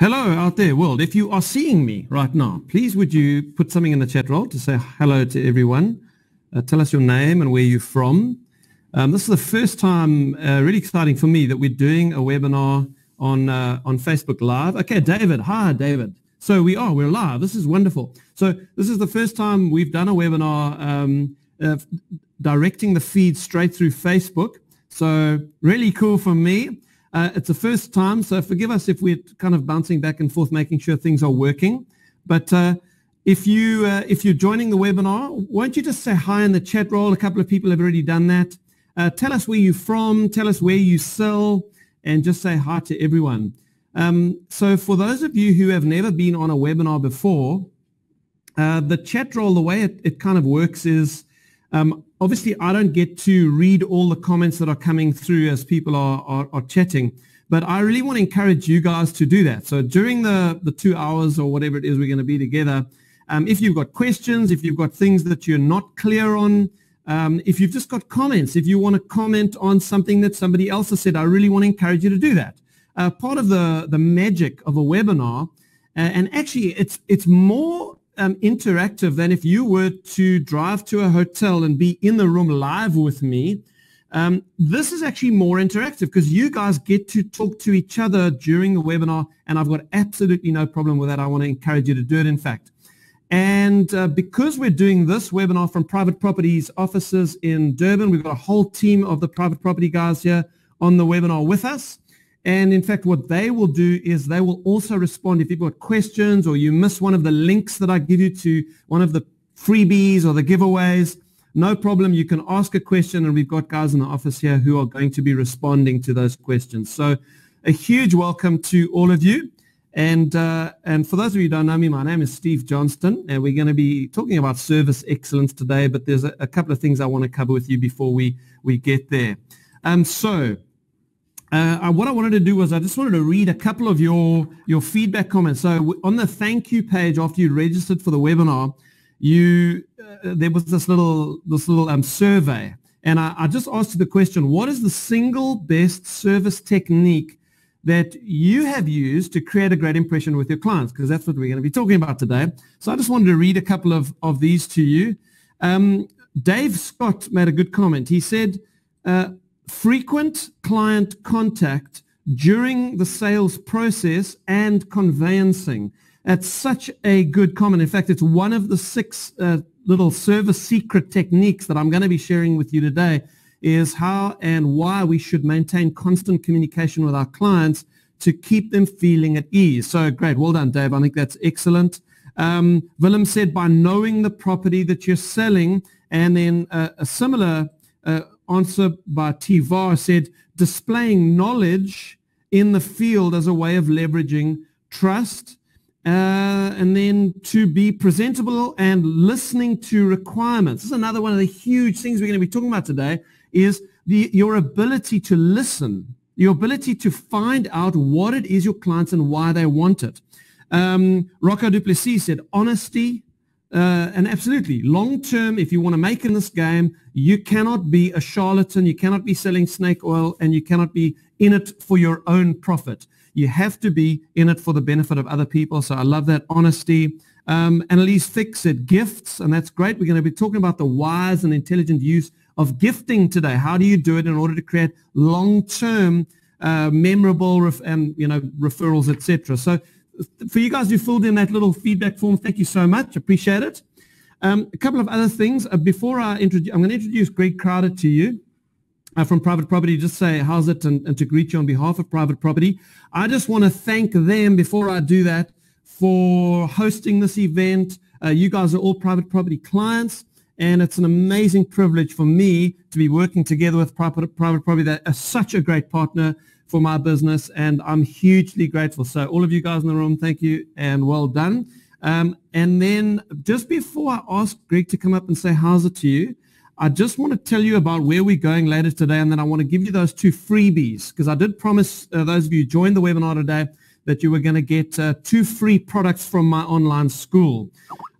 Hello out there, world. If you are seeing me right now, please would you put something in the chat roll to say hello to everyone. Tell us your name and where you're from. This is the first time, really exciting for me, that we're doing a webinar on Facebook Live. Okay, David. Hi, David. So we're live. This is wonderful. So this is the first time we've done a webinar directing the feed straight through Facebook. So really cool for me. It's the first time, so forgive us if we're kind of bouncing back and forth, making sure things are working. But if you're joining the webinar, won't you just say hi in the chat roll? A couple of people have already done that. Tell us where you're from, tell us where you sell, and just say hi to everyone. So for those of you who have never been on a webinar before, the chat roll, the way it kind of works is, obviously, I don't get to read all the comments that are coming through as people are chatting, but I really want to encourage you guys to do that. So during the 2 hours or whatever it is we're going to be together, if you've got questions, if you've got things that you're not clear on, if you've just got comments, if you want to comment on something that somebody else has said, I really want to encourage you to do that. Part of the magic of a webinar, and actually it's more interactive than if you were to drive to a hotel and be in the room live with me. This is actually more interactive because you guys get to talk to each other during the webinar, and I've got absolutely no problem with that. I want to encourage you to do it, in fact. And because we're doing this webinar from Private Property's offices in Durban, we've got a whole team of the Private Property guys here on the webinar with us. And in fact, what they will do is they will also respond if you've got questions or you miss one of the links that I give you to one of the freebies or the giveaways. No problem. You can ask a question, and we've got guys in the office here who are going to be responding to those questions. So a huge welcome to all of you. And for those of you who don't know me, my name is Steve Johnston, and we're going to be talking about service excellence today, but there's a couple of things I want to cover with you before we get there. What I wanted to do was I just wanted to read a couple of your feedback comments. So on the thank you page after you registered for the webinar, there was this little survey, and I just asked you the question: what is the single best service technique that you have used to create a great impression with your clients? Because that's what we're going to be talking about today. So I just wanted to read a couple of these to you. Dave Scott made a good comment. He said, frequent client contact during the sales process and conveyancing. That's such a good comment. In fact, it's one of the 6 little service secret techniques that I'm going to be sharing with you today, is how and why we should maintain constant communication with our clients to keep them feeling at ease. So great. Well done, Dave. I think that's excellent. Willem said, by knowing the property that you're selling. And then a similar answer by T. Var said, displaying knowledge in the field as a way of leveraging trust, and then to be presentable and listening to requirements. This is another one of the huge things we're going to be talking about today, is your ability to listen, your ability to find out what it is your clients and why they want it. Rocco Duplessis said, honesty. And absolutely, long term, if you want to make in this game, you cannot be a charlatan, you cannot be selling snake oil, and you cannot be in it for your own profit. You have to be in it for the benefit of other people. So I love that honesty. Annalise Thicke said gifts, and that's great. We're going to be talking about the wise and intelligent use of gifting today. How do you do it in order to create long-term, memorable, referrals, etc. So for you guys who filled in that little feedback form, thank you so much. Appreciate it. A couple of other things. Before I'm going to introduce Greg Crowder to you from Private Property. Just say, how's it, and to greet you on behalf of Private Property. I just want to thank them, before I do that, for hosting this event. You guys are all Private Property clients, and it's an amazing privilege for me to be working together with Private Property. They are such a great partner for my business, and I'm hugely grateful. So all of you guys in the room, thank you and well done. And then just before I ask Greg to come up and say how's it to you, I just want to tell you about where we're going later today, and then I want to give you those 2 freebies, because I did promise those of you who joined the webinar today that you were going to get 2 free products from my online school.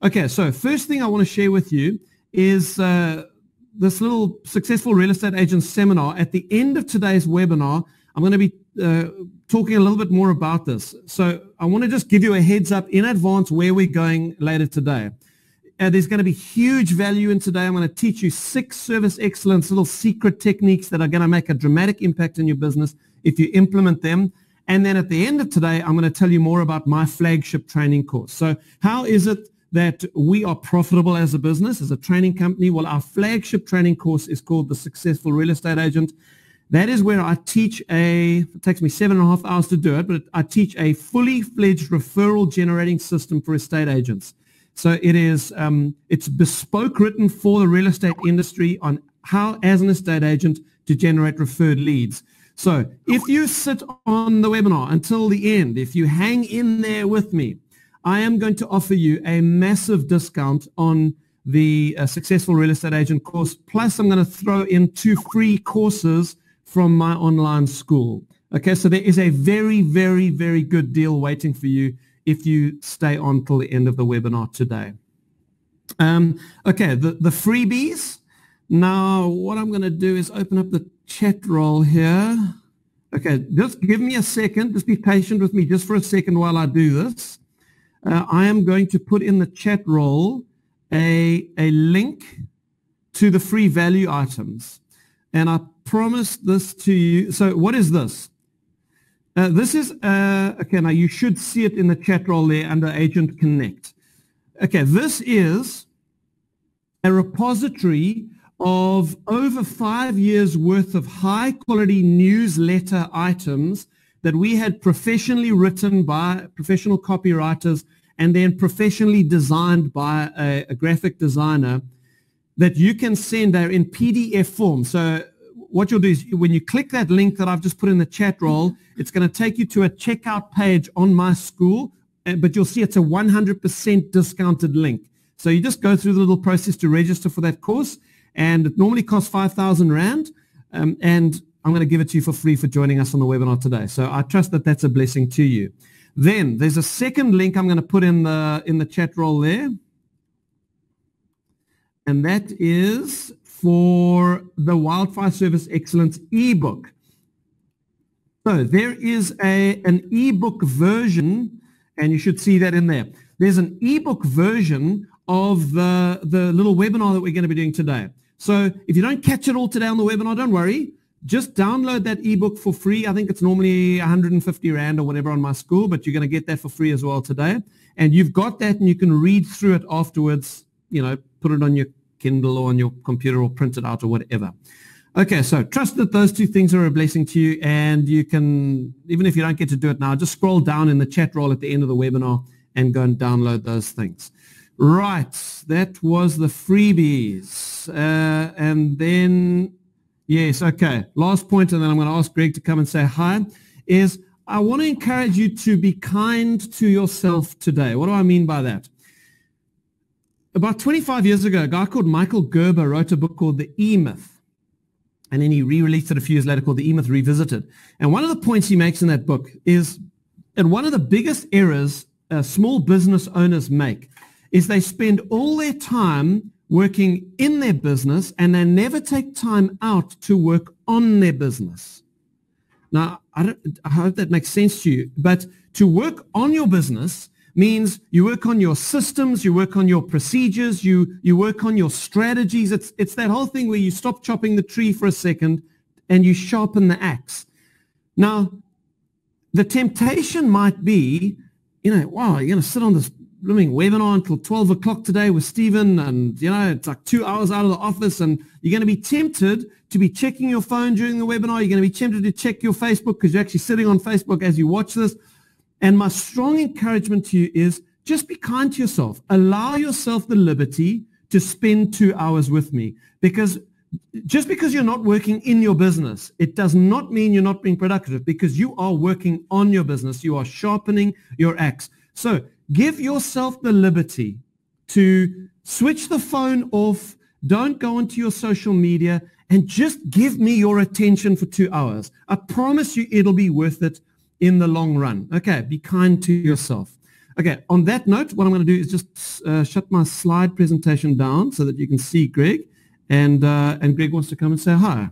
Okay, so first thing I want to share with you is this little Successful Real Estate Agent seminar. At the end of today's webinar, I'm going to be talking a little bit more about this. So I want to just give you a heads up in advance where we're going later today. There's going to be huge value in today. I'm going to teach you 6 service excellence little secret techniques that are going to make a dramatic impact in your business if you implement them. And then at the end of today, I'm going to tell you more about my flagship training course. So how is it that we are profitable as a business, as a training company? Well, our flagship training course is called The Successful Real Estate Agent. That is where I teach it takes me 7.5 hours to do it, but I teach a fully fledged referral generating system for estate agents. So it is, it's bespoke written for the real estate industry on how, as an estate agent, to generate referred leads. So if you sit on the webinar until the end, if you hang in there with me, I am going to offer you a massive discount on the Successful Real Estate Agent course. Plus, I'm going to throw in 2 free courses from my online school. Okay, so there is a very, very, very good deal waiting for you if you stay on till the end of the webinar today. Okay, the freebies. Now, what I'm going to do is open up the chat roll here. Okay, just give me a second. Just be patient with me just for a second while I do this. I am going to put in the chat roll a link to the free value items. And I promised this to you. So what is this? This is, okay, now you should see it in the chat roll there under Agent Connect. Okay, this is a repository of over 5 years worth of high quality newsletter items that we had professionally written by professional copywriters and then professionally designed by a graphic designer that you can send there in PDF form. So what you'll do is when you click that link that I've just put in the chat roll, it's going to take you to a checkout page on my school, but you'll see it's a 100% discounted link. So you just go through the little process to register for that course, and it normally costs 5,000 rand, and I'm going to give it to you for free for joining us on the webinar today. So I trust that that's a blessing to you. Then there's a second link I'm going to put in the chat roll there. And that is for the Wildfire Service Excellence ebook. So there is an ebook version, and you should see that in there. There's an ebook version of the little webinar that we're going to be doing today. So if you don't catch it all today on the webinar, don't worry. Just download that ebook for free. I think it's normally 150 rand or whatever on my school, but you're going to get that for free as well today. And you've got that, and you can read through it afterwards, you know, put it on your Kindle or on your computer or print it out or whatever. Okay, so trust that those 2 things are a blessing to you, and you can, even if you don't get to do it now, just scroll down in the chat roll at the end of the webinar and go and download those things. Right, that was the freebies. And then... yes, okay. Last point, and then I'm going to ask Greg to come and say hi, is I want to encourage you to be kind to yourself today. What do I mean by that? About 25 years ago, a guy called Michael Gerber wrote a book called The E-Myth, and then he re-released it a few years later called The E-Myth Revisited. And one of the points he makes in that book is, and one of the biggest errors small business owners make is they spend all their time working in their business, and they never take time out to work on their business. Now, I hope that makes sense to you, but to work on your business means you work on your systems, you work on your procedures, you work on your strategies. It's that whole thing where you stop chopping the tree for a second and you sharpen the axe. Now, the temptation might be, you know, wow, you're going to sit on this webinar until 12 o'clock today with Stephen, and you know it's like 2 hours out of the office, and you're going to be tempted to be checking your phone during the webinar. You're going to be tempted to check your Facebook because you're actually sitting on Facebook as you watch this. And my strong encouragement to you is just be kind to yourself. Allow yourself the liberty to spend 2 hours with me, because just because you're not working in your business, it does not mean you're not being productive, because you are working on your business. You are sharpening your axe. So give yourself the liberty to switch the phone off, don't go into your social media, and just give me your attention for 2 hours. I promise you it'll be worth it in the long run. Okay, be kind to yourself. Okay, on that note, what I'm going to do is just shut my slide presentation down so that you can see Greg, and Greg wants to come and say hi.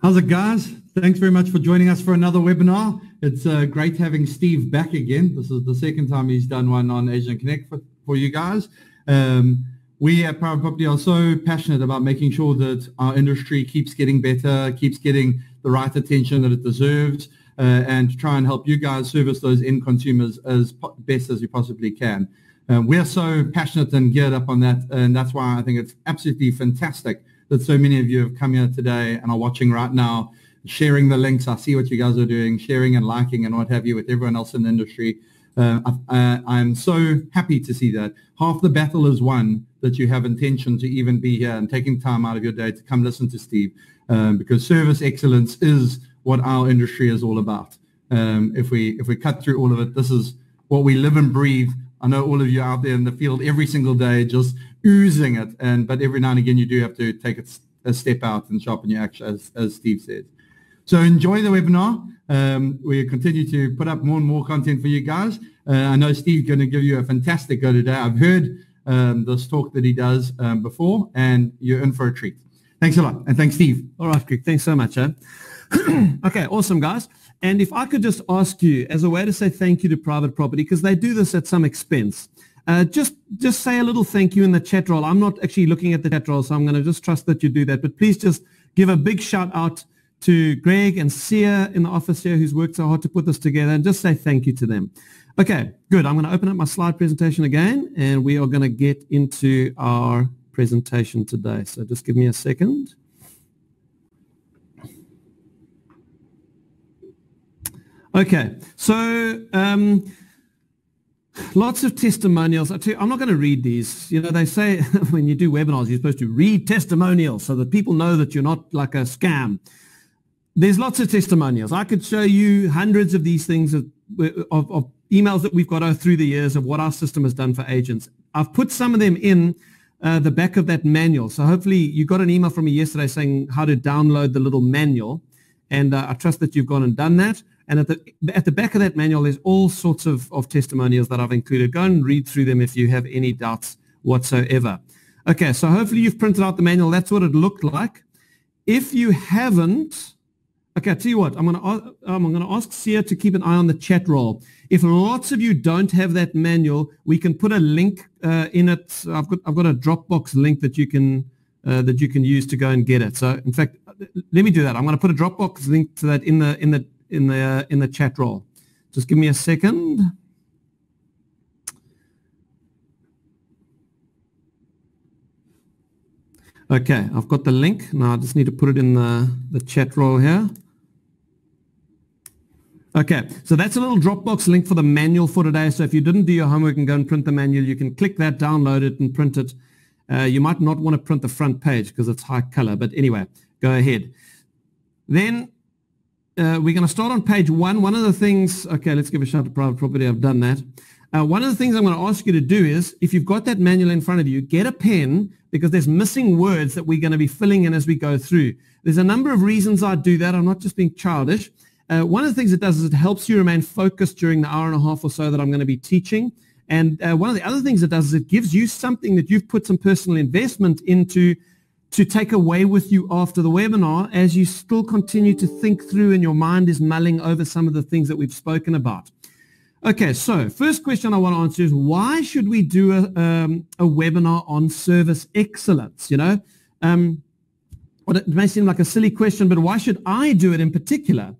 How's it, guys? Thanks very much for joining us for another webinar. It's great having Steve back again. This is the second time he's done one on Agent Connect for you guys. We at Private Property are so passionate about making sure that our industry keeps getting better, keeps getting the right attention that it deserves, and to try and help you guys service those end consumers as best as you possibly can. We're so passionate and geared up on that, and that's why I think it's absolutely fantastic that so many of you have come here today and are watching right now, sharing the links. I see what you guys are doing, sharing and liking and what have you with everyone else in the industry. I'm so happy to see that. Half the battle is won that you have intention to even be here and taking time out of your day to come listen to Steve, because service excellence is what our industry is all about. If we cut through all of it, this is what we live and breathe. I know all of you out there in the field every single day just oozing it, but every now and again you do have to take a step out and sharpen your action, as Steve said. So enjoy the webinar. We continue to put up more and more content for you guys. I know Steve's going to give you a fantastic go today. I've heard this talk that he does before, and you're in for a treat. Thanks a lot, and thanks, Steve. All right, Greg, thanks so much. Okay, awesome, guys. And if I could just ask you, as a way to say thank you to Private Property, because they do this at some expense, just say a little thank you in the chat roll. I'm not actually looking at the chat roll, so I'm going to just trust that you do that. But please just give a big shout out to Greg and Siya in the office here, who's worked so hard to put this together, and just say thank you to them. Okay, good. I'm going to open up my slide presentation again, and we are going to get into our presentation today. So just give me a second. Okay, so lots of testimonials. I'm not going to read these. You know, they say when you do webinars, you're supposed to read testimonials so that people know that you're not like a scam. There's lots of testimonials. I could show you hundreds of these things of emails that we've got through the years of what our system has done for agents. I've put some of them in the back of that manual. So hopefully you got an email from me yesterday saying how to download the little manual, and I trust that you've gone and done that. And at the back of that manual, there's all sorts of testimonials that I've included. Go and read through them if you have any doubts whatsoever. Okay, so hopefully you've printed out the manual. That's what it looked like. If you haven't, okay, I'll tell you what, I'm going to ask Siya to keep an eye on the chat roll. If lots of you don't have that manual, we can put a link in it. I've got a Dropbox link that you can use to go and get it. So in fact, let me do that. I'm going to put a Dropbox link to that in the chat roll. Just give me a second. Okay, I've got the link. Now I just need to put it in the chat roll here. Okay, so that's a little Dropbox link for the manual for today. So if you didn't do your homework and go and print the manual, you can click that, download it, and print it. You might not want to print the front page because it's high color, but anyway, go ahead. Then we're going to start on page one. One of the things, okay, let's give a shout to Private Property. I've done that. One of the things I'm going to ask you to do is, if you've got that manual in front of you, get a pen, because there's missing words that we're going to be filling in as we go through. There's a number of reasons I do that. I'm not just being childish. One of the things it does is it helps you remain focused during the hour and a half or so that I'm going to be teaching. And one of the other things it does is it gives you something that you've put some personal investment into to take away with you after the webinar, as you still continue to think through and your mind is mulling over some of the things that we've spoken about. Okay, so first question I want to answer is, why should we do a webinar on service excellence? You know, it may seem like a silly question, but why should I do it in particular?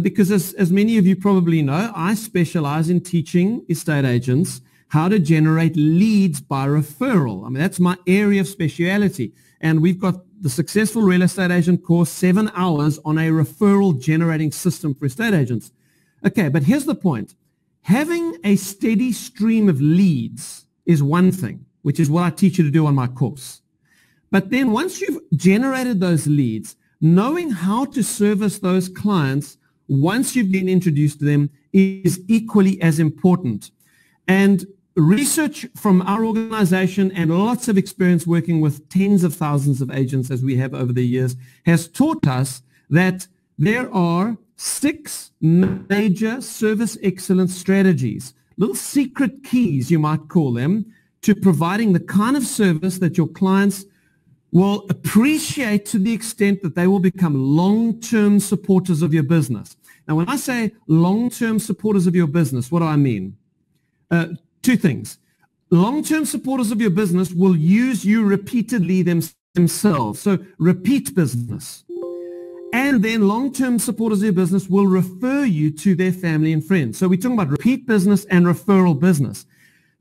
Because as many of you probably know, I specialize in teaching estate agents how to generate leads by referral. I mean, that's my area of speciality. And we've got the Successful Real Estate Agent course, 7 hours on a referral generating system for estate agents. Okay, but here's the point. Having a steady stream of leads is one thing, which is what I teach you to do on my course. But then once you've generated those leads, knowing how to service those clients once you've been introduced to them is equally as important. And research from our organization and lots of experience working with tens of thousands of agents, as we have over the years, has taught us that there are 6 major service excellence strategies, little secret keys you might call them, to providing the kind of service that your clients will appreciate to the extent that they will become long-term supporters of your business. Now, when I say long-term supporters of your business, what do I mean? Two things. Long-term supporters of your business will use you repeatedly themselves, so repeat business. And then long-term supporters of your business will refer you to their family and friends. So we're talking about repeat business and referral business.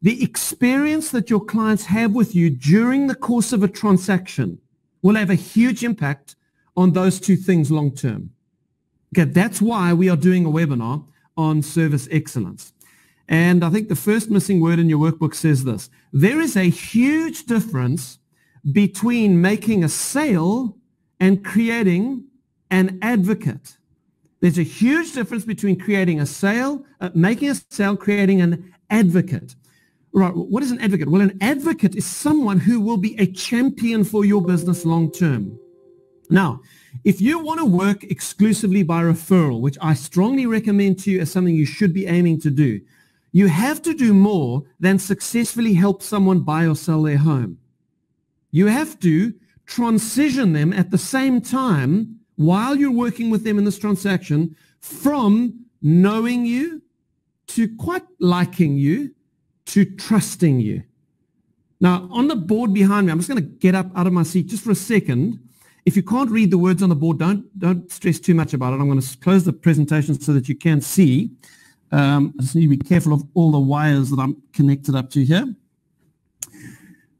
The experience that your clients have with you during the course of a transaction will have a huge impact on those two things long-term. Okay, that's why we are doing a webinar on service excellence. And I think the first missing word in your workbook says this. There is a huge difference between making a sale and creating an advocate. There's a huge difference between creating an advocate. Right, what is an advocate? Well, an advocate is someone who will be a champion for your business long term. Now, if you want to work exclusively by referral, which I strongly recommend to you as something you should be aiming to do, you have to do more than successfully help someone buy or sell their home. You have to transition them at the same time while you're working with them in this transaction from knowing you to quite liking you to trusting you. Now, on the board behind me, I'm just going to get up out of my seat just for a second. If you can't read the words on the board, don't stress too much about it. I'm going to close the presentation so that you can see. I just need to be careful of all the wires that I'm connected up to here.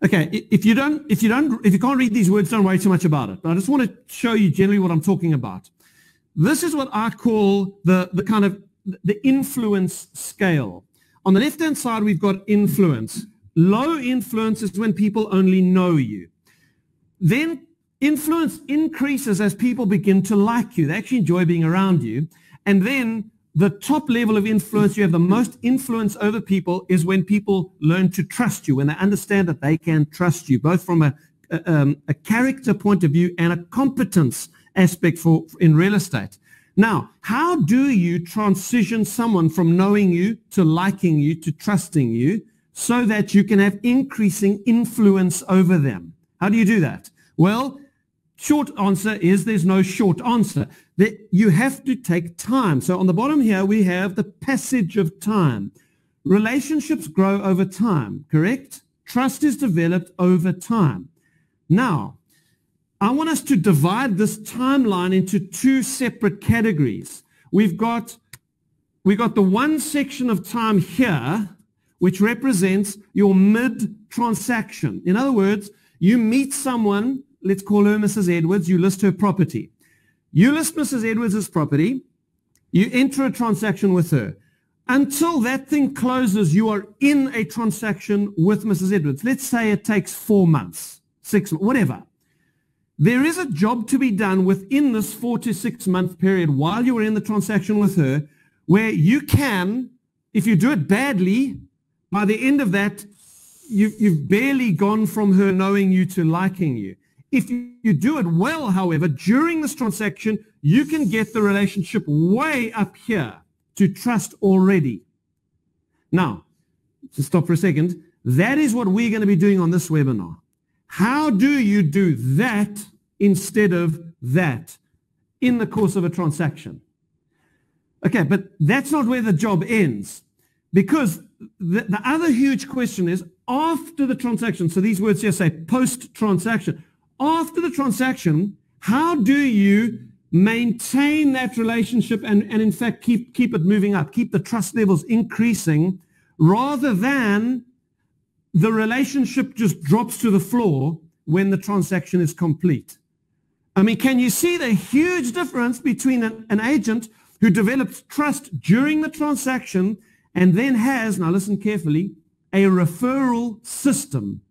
Okay, if you can't read these words, don't worry too much about it. But I just want to show you generally what I'm talking about. This is what I call the influence scale. On the left-hand side, we've got influence. Low influence is when people only know you. Then influence increases as people begin to like you. They actually enjoy being around you. And then the top level of influence, you have the most influence over people, is when people learn to trust you, when they understand that they can trust you, both from a character point of view and a competence aspect in real estate. Now, how do you transition someone from knowing you to liking you to trusting you so that you can have increasing influence over them? How do you do that? Well, short answer is there's no short answer. You have to take time. So on the bottom here, we have the passage of time. Relationships grow over time, correct? Trust is developed over time. Now, I want us to divide this timeline into two separate categories. We've got the one section of time here, which represents your mid-transaction. In other words, you meet someone, let's call her Mrs. Edwards, you list her property. You list Mrs. Edwards' property, you enter a transaction with her. Until that thing closes, you are in a transaction with Mrs. Edwards. Let's say it takes 4 months, 6 months, whatever. There is a job to be done within this 4 to 6 month period while you are in the transaction with her, where you can, if you do it badly, by the end of that, you've barely gone from her knowing you to liking you. If you do it well, however, during this transaction, you can get the relationship way up here to trust already. Now, just stop for a second. That is what we're going to be doing on this webinar. How do you do that instead of that in the course of a transaction? Okay, but that's not where the job ends, because the other huge question is after the transaction. So these words here say post-transaction. After the transaction, how do you maintain that relationship and in fact, keep it moving up, keep the trust levels increasing rather than the relationship just drops to the floor when the transaction is complete? I mean, can you see the huge difference between an agent who develops trust during the transaction and then has, now listen carefully, a referral system,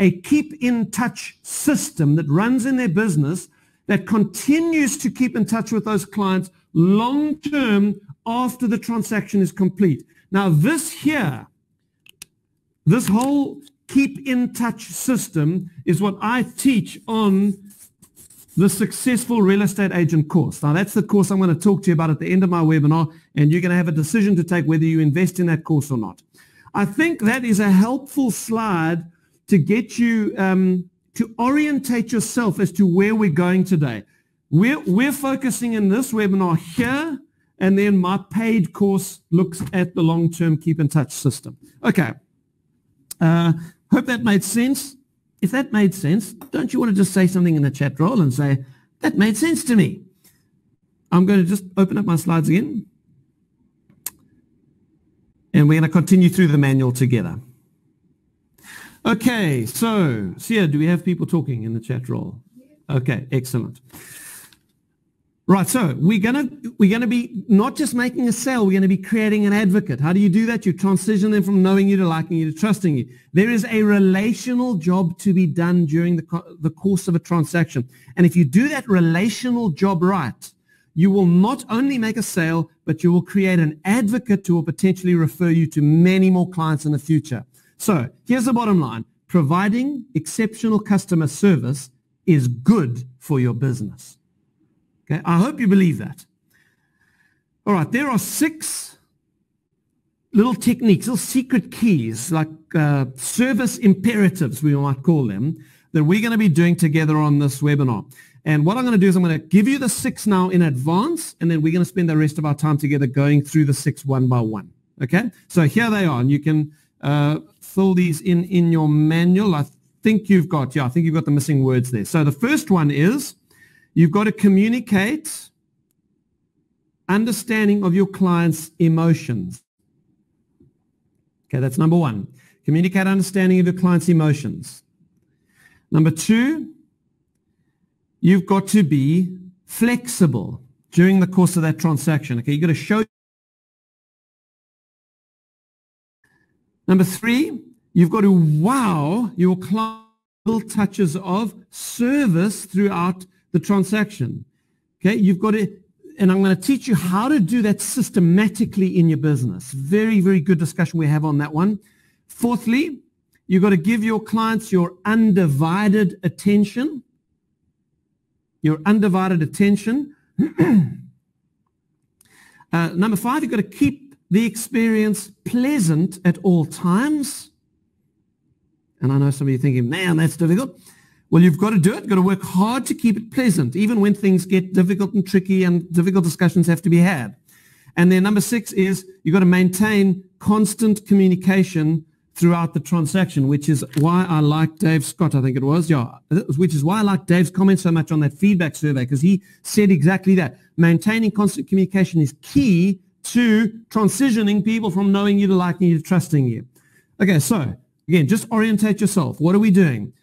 a keep-in-touch system that runs in their business that continues to keep in touch with those clients long-term after the transaction is complete? Now, this whole keep-in-touch system is what I teach on the Successful Real Estate Agent course. Now, that's the course I'm going to talk to you about at the end of my webinar, and you're going to have a decision to take whether you invest in that course or not. I think that is a helpful slide to get you to orientate yourself as to where we're going today. We're focusing in this webinar here, and then my paid course looks at the long-term keep in touch system. Okay. Hope that made sense. If that made sense, don't you want to just say something in the chat roll and say, that made sense to me? I'm going to just open up my slides again. And we're going to continue through the manual together. Okay, so, Siya, do we have people talking in the chat roll? Okay, excellent. Right, so we're going to be not just making a sale, we're going to be creating an advocate. How do you do that? You transition them from knowing you to liking you to trusting you. There is a relational job to be done during the course of a transaction. And if you do that relational job right, you will not only make a sale, but you will create an advocate who will potentially refer you to many more clients in the future. So here's the bottom line. Providing exceptional customer service is good for your business. Okay, I hope you believe that. All right, there are 6 little techniques, little secret keys, like service imperatives, we might call them, that we're going to be doing together on this webinar. And what I'm going to do is I'm going to give you the 6 now in advance, and then we're going to spend the rest of our time together going through the 6 one by one. Okay? So here they are, and you can fill these in your manual. I think you've got, yeah, I think you've got the missing words there. So the first one is you've got to communicate understanding of your client's emotions. Okay, that's number 1. Communicate understanding of your client's emotions. Number 2, you've got to be flexible during the course of that transaction. Okay, you've got to show. Number 3, you've got to wow your client with touches of service throughout the transaction. Okay, you've got to, and I'm going to teach you how to do that systematically in your business. Very, very good discussion we have on that one. Fourthly, you've got to give your clients your undivided attention. Your undivided attention. Number 5, you've got to keep the experience pleasant at all times. And I know some of you thinking, man, that's difficult. Well, you've got to do it. You've got to work hard to keep it pleasant, even when things get difficult and tricky and difficult discussions have to be had. And then number 6 is you've got to maintain constant communication throughout the transaction, which is why I like Dave Scott, I think it was, yeah, which is why I like Dave's comments so much on that feedback survey, because he said exactly that. Maintaining constant communication is key to transitioning people from knowing you to liking you to trusting you. Okay, so again, just orientate yourself. What are we doing?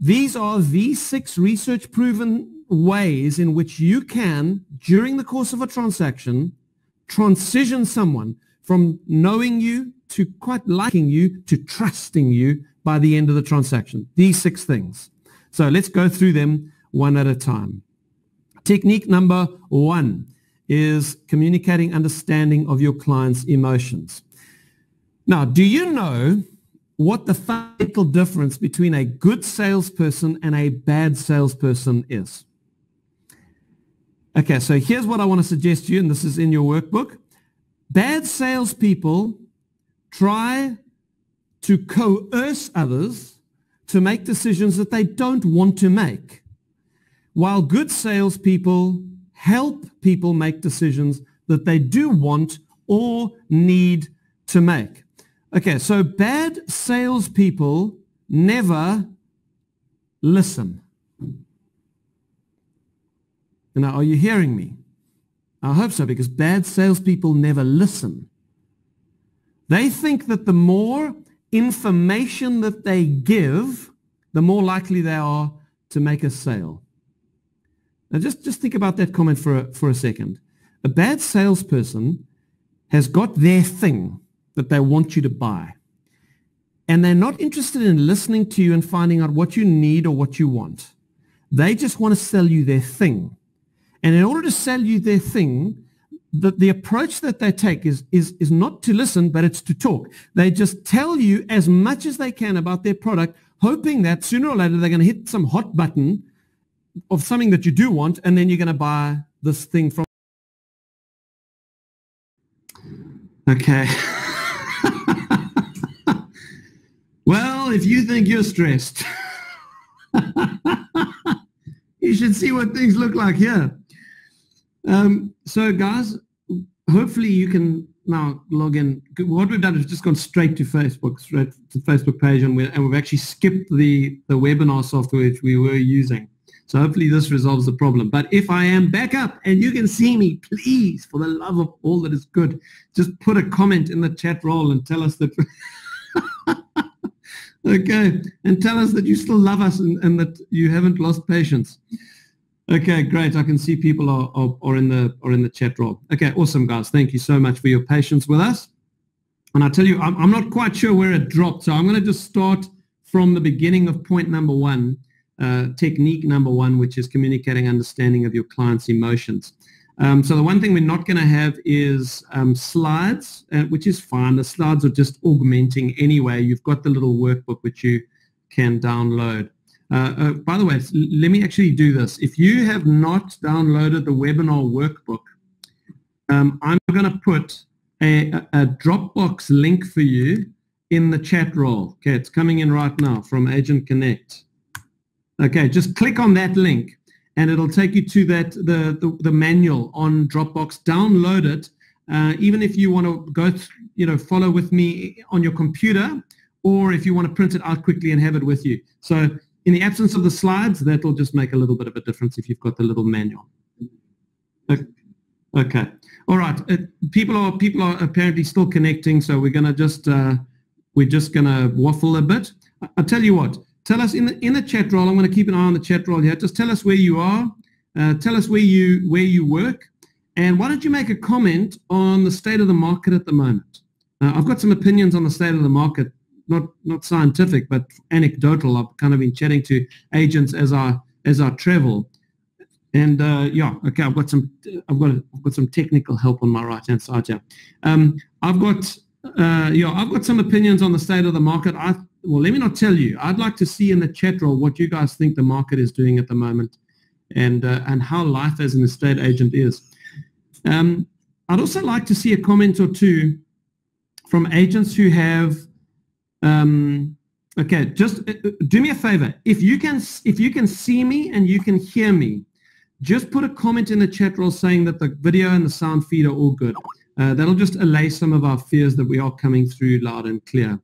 These are the 6 research-proven ways in which you can, during the course of a transaction, transition someone from knowing you to quite liking you, to trusting you by the end of the transaction. These 6 things. So let's go through them one at a time. Technique number 1 is communicating understanding of your client's emotions. Now, do you know what the fundamental difference between a good salesperson and a bad salesperson is? Okay, so here's what I want to suggest to you, and this is in your workbook. Bad salespeople try to coerce others to make decisions that they don't want to make, while good salespeople help people make decisions that they do want or need to make. Okay, so bad salespeople never listen. Now, are you hearing me? I hope so, because bad salespeople never listen. They think that the more information that they give, the more likely they are to make a sale. Now just think about that comment for a second. A bad salesperson has got their thing that they want you to buy, and they're not interested in listening to you and finding out what you need or what you want. They just want to sell you their thing. And in order to sell you their thing, the approach that they take is not to listen, but it's to talk. They just tell you as much as they can about their product, hoping that sooner or later they're going to hit some hot button of something that you do want, and then you're going to buy this thing from. Okay. Well, if you think you're stressed. You should see what things look like here. So guys, hopefully you can now log in. What we've done is just gone straight to Facebook, straight to the Facebook page, and we've actually skipped the webinar software which we were using. So hopefully this resolves the problem. But if I am back up and you can see me, please, for the love of all that is good, just put a comment in the chat roll and tell us that okay, and tell us that you still love us and that you haven't lost patience. Okay, great. I can see people are in the chat roll. Okay, awesome, guys. Thank you so much for your patience with us. And I tell you, I'm not quite sure where it dropped, so I'm going to just start from the beginning of point number one. Technique number one, which is communicating understanding of your client's emotions. So the one thing we're not going to have is slides, which is fine. The slides are just augmenting anyway. You've got the little workbook which you can download. By the way, let me actually do this. If you have not downloaded the webinar workbook, I'm going to put a Dropbox link for you in the chat roll. Okay, it's coming in right now from Agent Connect. Okay, just click on that link and it'll take you to that the manual on Dropbox. Download it, even if you want to go, follow with me on your computer, or if you want to print it out quickly and have it with you. So in the absence of the slides, that will just make a little bit of a difference if you've got the little manual. Okay, all right. People are apparently still connecting, so we're gonna just we're just gonna waffle a bit. I'll tell you what. Tell us in the chat roll. I'm going to keep an eye on the chat roll here. Just tell us where you are. Tell us where you work, and why don't you make a comment on the state of the market at the moment? I've got some opinions on the state of the market, not scientific, but anecdotal. I've kind of been chatting to agents as I travel, and yeah, okay. I've got some technical help on my right hand side here. I've got some opinions on the state of the market. Well, let me not tell you. I'd like to see in the chat roll what you guys think the market is doing at the moment, and how life as an estate agent is. I'd also like to see a comment or two from agents who have. Okay, just do me a favor. If you can see me and you can hear me, just put a comment in the chat roll saying that the video and the sound feed are all good. That'll just allay some of our fears that we are coming through loud and clear.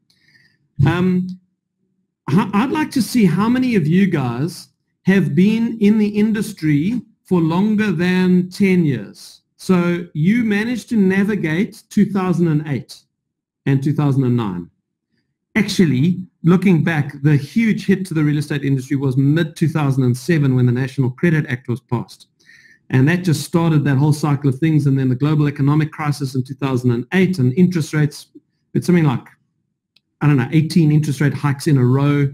I'd like to see how many of you guys have been in the industry for longer than 10 years. So you managed to navigate 2008 and 2009. Actually, looking back, the huge hit to the real estate industry was mid-2007 when the National Credit Act was passed. And that just started that whole cycle of things, and then the global economic crisis in 2008 and interest rates. It's something like, I don't know, 18 interest rate hikes in a row,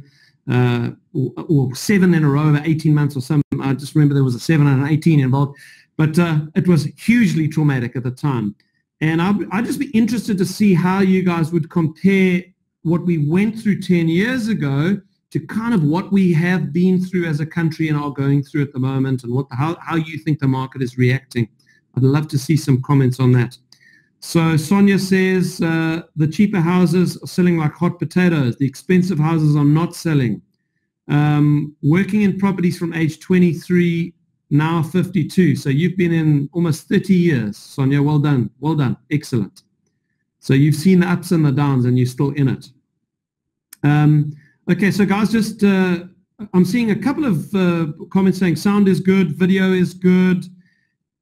or 7 in a row over 18 months or something. I just remember there was a 7 and an 18 involved, but it was hugely traumatic at the time. And I'd just be interested to see how you guys would compare what we went through 10 years ago to kind of what we have been through as a country and are going through at the moment, and how you think the market is reacting. I'd love to see some comments on that. So Sonia says, the cheaper houses are selling like hot potatoes. The expensive houses are not selling. Working in properties from age 23, now 52. So you've been in almost 30 years, Sonia. Well done. Well done. Excellent. So you've seen the ups and the downs and you're still in it. Okay, so guys, just I'm seeing a couple of comments saying sound is good, video is good.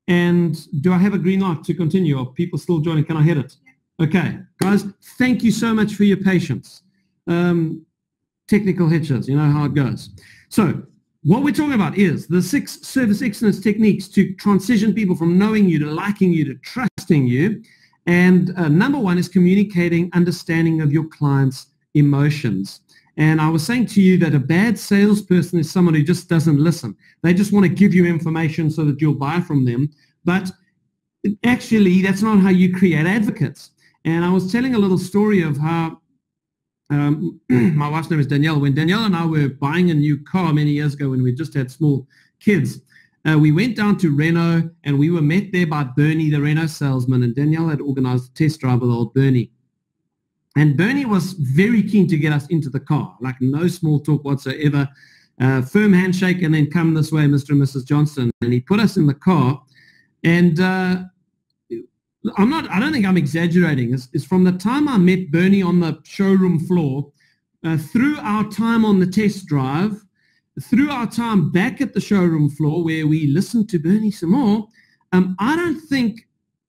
And do I have a green light to continue? Are people still joining? Can I hit it? Okay, guys, thank you so much for your patience. Technical hitches, you know how it goes. So what we're talking about is the 6 service excellence techniques to transition people from knowing you to liking you to trusting you. And number one is communicating understanding of your client's emotions. And I was saying to you that a bad salesperson is someone who just doesn't listen. They just want to give you information so that you'll buy from them. But actually, that's not how you create advocates. And I was telling a little story of how my wife's name is Danielle. When Danielle and I were buying a new car many years ago when we just had small kids, we went down to Renault and we were met there by Bernie, the Renault salesman. And Danielle had organized a test drive with old Bernie. And Bernie was very keen to get us into the car, like no small talk whatsoever. Firm handshake and then come this way, Mr. and Mrs. Johnston. And he put us in the car. And I don't think I'm exaggerating. It's from the time I met Bernie on the showroom floor, through our time on the test drive, through our time back at the showroom floor where we listened to Bernie some more, I don't think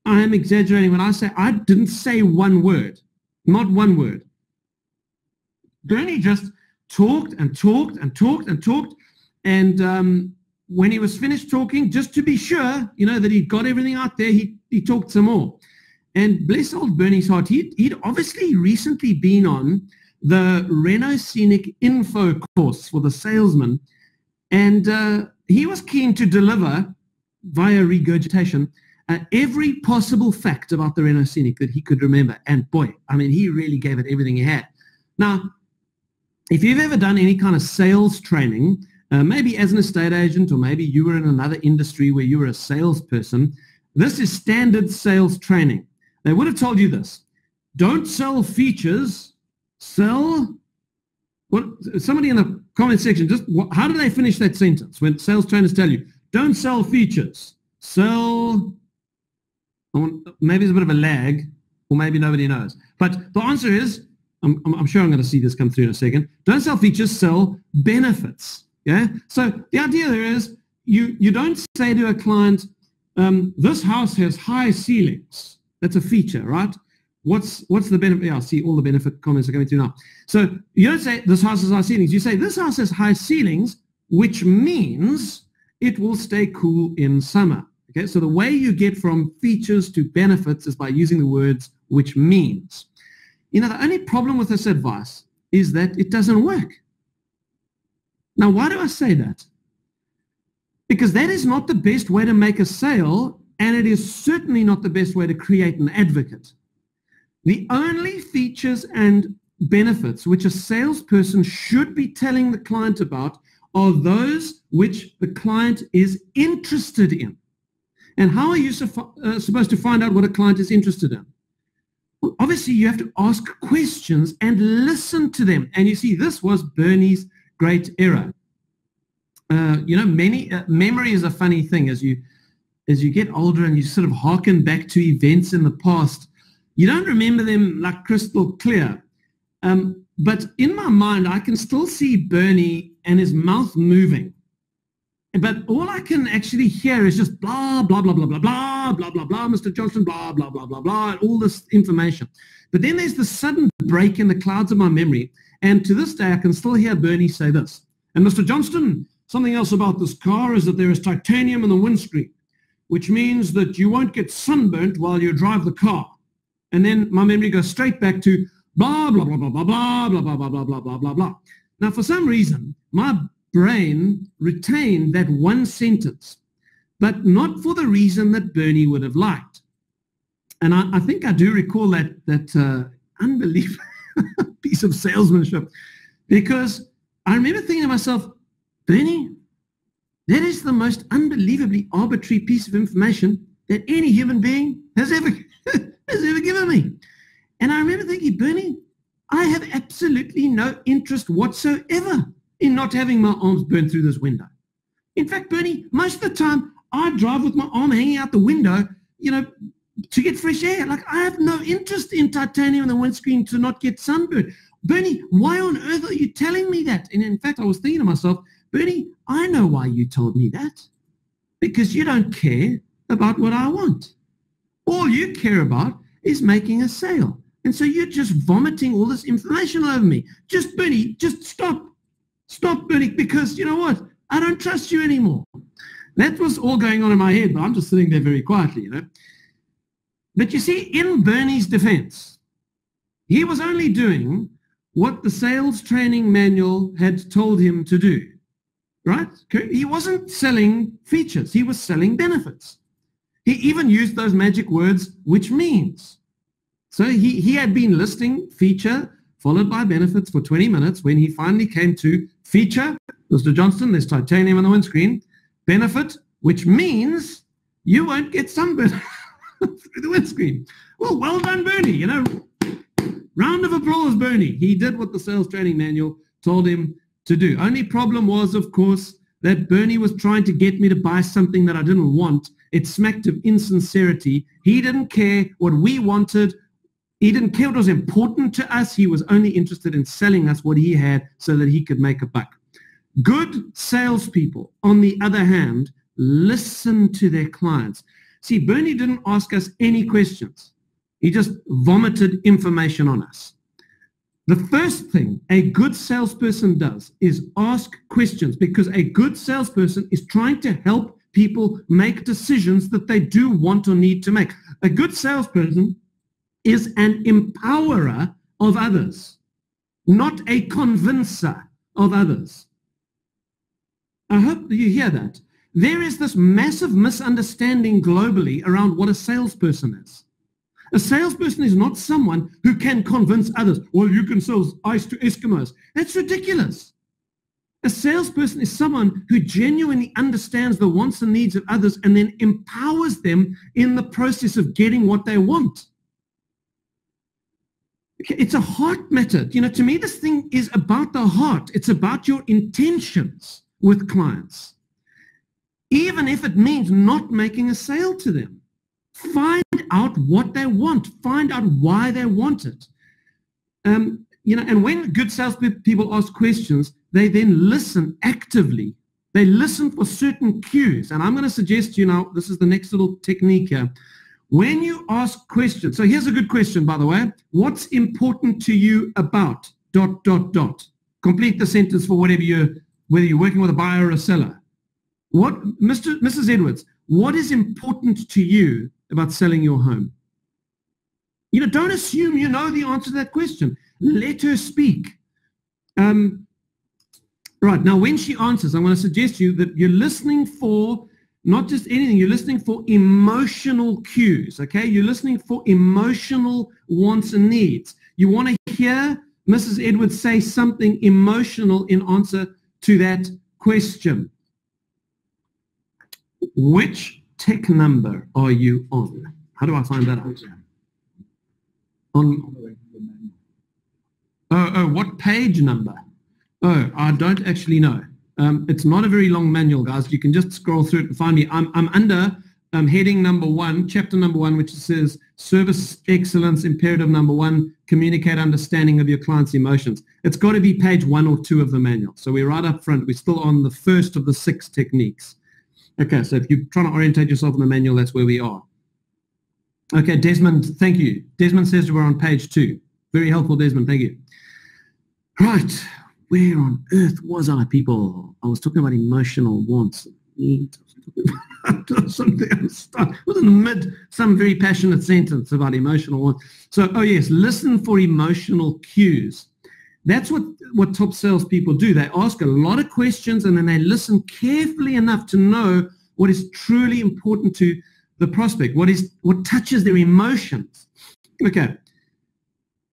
I am exaggerating when I say I didn't say one word, not one word. Bernie just talked and talked and talked and talked, and when he was finished talking, just to be sure, you know, that he'd got everything out there, he talked some more. And bless old Bernie's heart, he'd obviously recently been on the Renault Scenic info course for the salesman, and he was keen to deliver via regurgitation every possible fact about the Renault Scenic that he could remember. And boy, I mean, he really gave it everything he had. Now, if you've ever done any kind of sales training, maybe as an estate agent, or maybe you were in another industry where you were a salesperson, this is standard sales training. They would have told you this: don't sell features, sell. What? Somebody in the comment section, just how do they finish that sentence when sales trainers tell you, don't sell features, sell. Maybe there's a bit of a lag, or maybe nobody knows. But the answer is, I'm sure I'm going to see this come through in a second. Don't sell features, sell benefits. Yeah. So the idea there is you don't say to a client, this house has high ceilings. That's a feature, right? What's the benefit? Yeah, I see all the benefit comments are coming through now. So you don't say this house has high ceilings. You say this house has high ceilings, which means it will stay cool in summer. Okay. So the way you get from features to benefits is by using the words which means. You know, the only problem with this advice is that it doesn't work. Now, why do I say that? Because that is not the best way to make a sale, and it is certainly not the best way to create an advocate. The only features and benefits which a salesperson should be telling the client about are those which the client is interested in. And how are you supposed to find out what a client is interested in? Well, obviously, you have to ask questions and listen to them. And you see, this was Bernie's great error. You know, memory is a funny thing. As you get older and you sort of harken back to events in the past, you don't remember them like crystal clear. But in my mind, I can still see Bernie and his mouth moving. But all I can actually hear is just blah, blah, blah, blah, blah, blah, blah, blah, blah, Mr. Johnson, blah, blah, blah, blah, blah, and all this information. But then there's the sudden break in the clouds of my memory, and to this day I can still hear Bernie say this. And Mr. Johnston, something else about this car is that there is titanium in the windscreen, which means that you won't get sunburnt while you drive the car. And then my memory goes straight back to blah, blah, blah, blah, blah, blah, blah, blah, blah, blah, blah, blah, blah. Now, for some reason, my brain retained that one sentence, but not for the reason that Bernie would have liked. And I think I do recall that unbelievable piece of salesmanship, because I remember thinking to myself, Bernie, that is the most unbelievably arbitrary piece of information that any human being has ever, has ever given me. And I remember thinking, Bernie, I have absolutely no interest whatsoever in not having my arms burned through this window. In fact, Bernie, most of the time I drive with my arm hanging out the window, you know, to get fresh air. Like, I have no interest in titanium in the windscreen to not get sunburned. Bernie, why on earth are you telling me that? And in fact, I was thinking to myself, Bernie, I know why you told me that. Because you don't care about what I want. All you care about is making a sale. And so you're just vomiting all this information over me. Just, Bernie, just stop. Stop, Bernie, because you know what? I don't trust you anymore. That was all going on in my head, but I'm just sitting there very quietly, you know. But you see, in Bernie's defense, he was only doing what the sales training manual had told him to do, right? He wasn't selling features. He was selling benefits. He even used those magic words, which means. So he had been listing feature followed by benefits for 20 minutes when he finally came to feature, Mr. Johnston, there's titanium on the windscreen, benefit, which means you won't get sunburned through the windscreen. Well done, Bernie, you know. Round of applause, Bernie. He did what the sales training manual told him to do. Only problem was, of course, that Bernie was trying to get me to buy something that I didn't want. It smacked of insincerity. He didn't care what we wanted. He didn't care what was important to us. He was only interested in selling us what he had so that he could make a buck. Good salespeople, on the other hand, listen to their clients. See, Bernie didn't ask us any questions. He just vomited information on us. The first thing a good salesperson does is ask questions, because a good salesperson is trying to help people make decisions that they do want or need to make. A good salesperson is an empowerer of others, not a convincer of others. I hope you hear that. There is this massive misunderstanding globally around what a salesperson is. A salesperson is not someone who can convince others, well, you can sell ice to Eskimos. That's ridiculous. A salesperson is someone who genuinely understands the wants and needs of others and then empowers them in the process of getting what they want. It's a heart matter. You know, to me, this thing is about the heart. It's about your intentions with clients, even if it means not making a sale to them. Find out what they want. Find out why they want it. You know, and when good salespeople ask questions, they then listen actively. They listen for certain cues. And I'm going to suggest to you now, this is the next little technique here. When you ask questions, so here's a good question, by the way. What's important to you about ... Complete the sentence for whatever you're, whether you're working with a buyer or a seller. What, Mrs. Edwards, what is important to you about selling your home? You know, don't assume you know the answer to that question. Let her speak. Right, now when she answers, I'm going to suggest to you that you're listening for not just anything, you're listening for emotional cues, okay? You're listening for emotional wants and needs. You want to hear Mrs. Edwards say something emotional in answer to that question. Which tech number are you on? How do I find that out? On, what page number? Oh, I don't actually know. It's not a very long manual, guys. You can just scroll through it and find me. I'm under heading number 1, chapter number 1, which says service excellence, imperative number 1, communicate understanding of your client's emotions. It's got to be page 1 or 2 of the manual. So we're right up front. We're still on the first of the 6 techniques. Okay, so if you're trying to orientate yourself in the manual, that's where we are. Okay, Desmond, thank you. Desmond says we're on page 2. Very helpful, Desmond, thank you. Right, where on earth was I, people? I was talking about emotional wants and needs. I was talking about something else. I was in mid some very passionate sentence about emotional wants. So, oh yes, listen for emotional cues. That's what top salespeople do. They ask a lot of questions and then they listen carefully enough to know what is truly important to the prospect, what touches their emotions. Okay.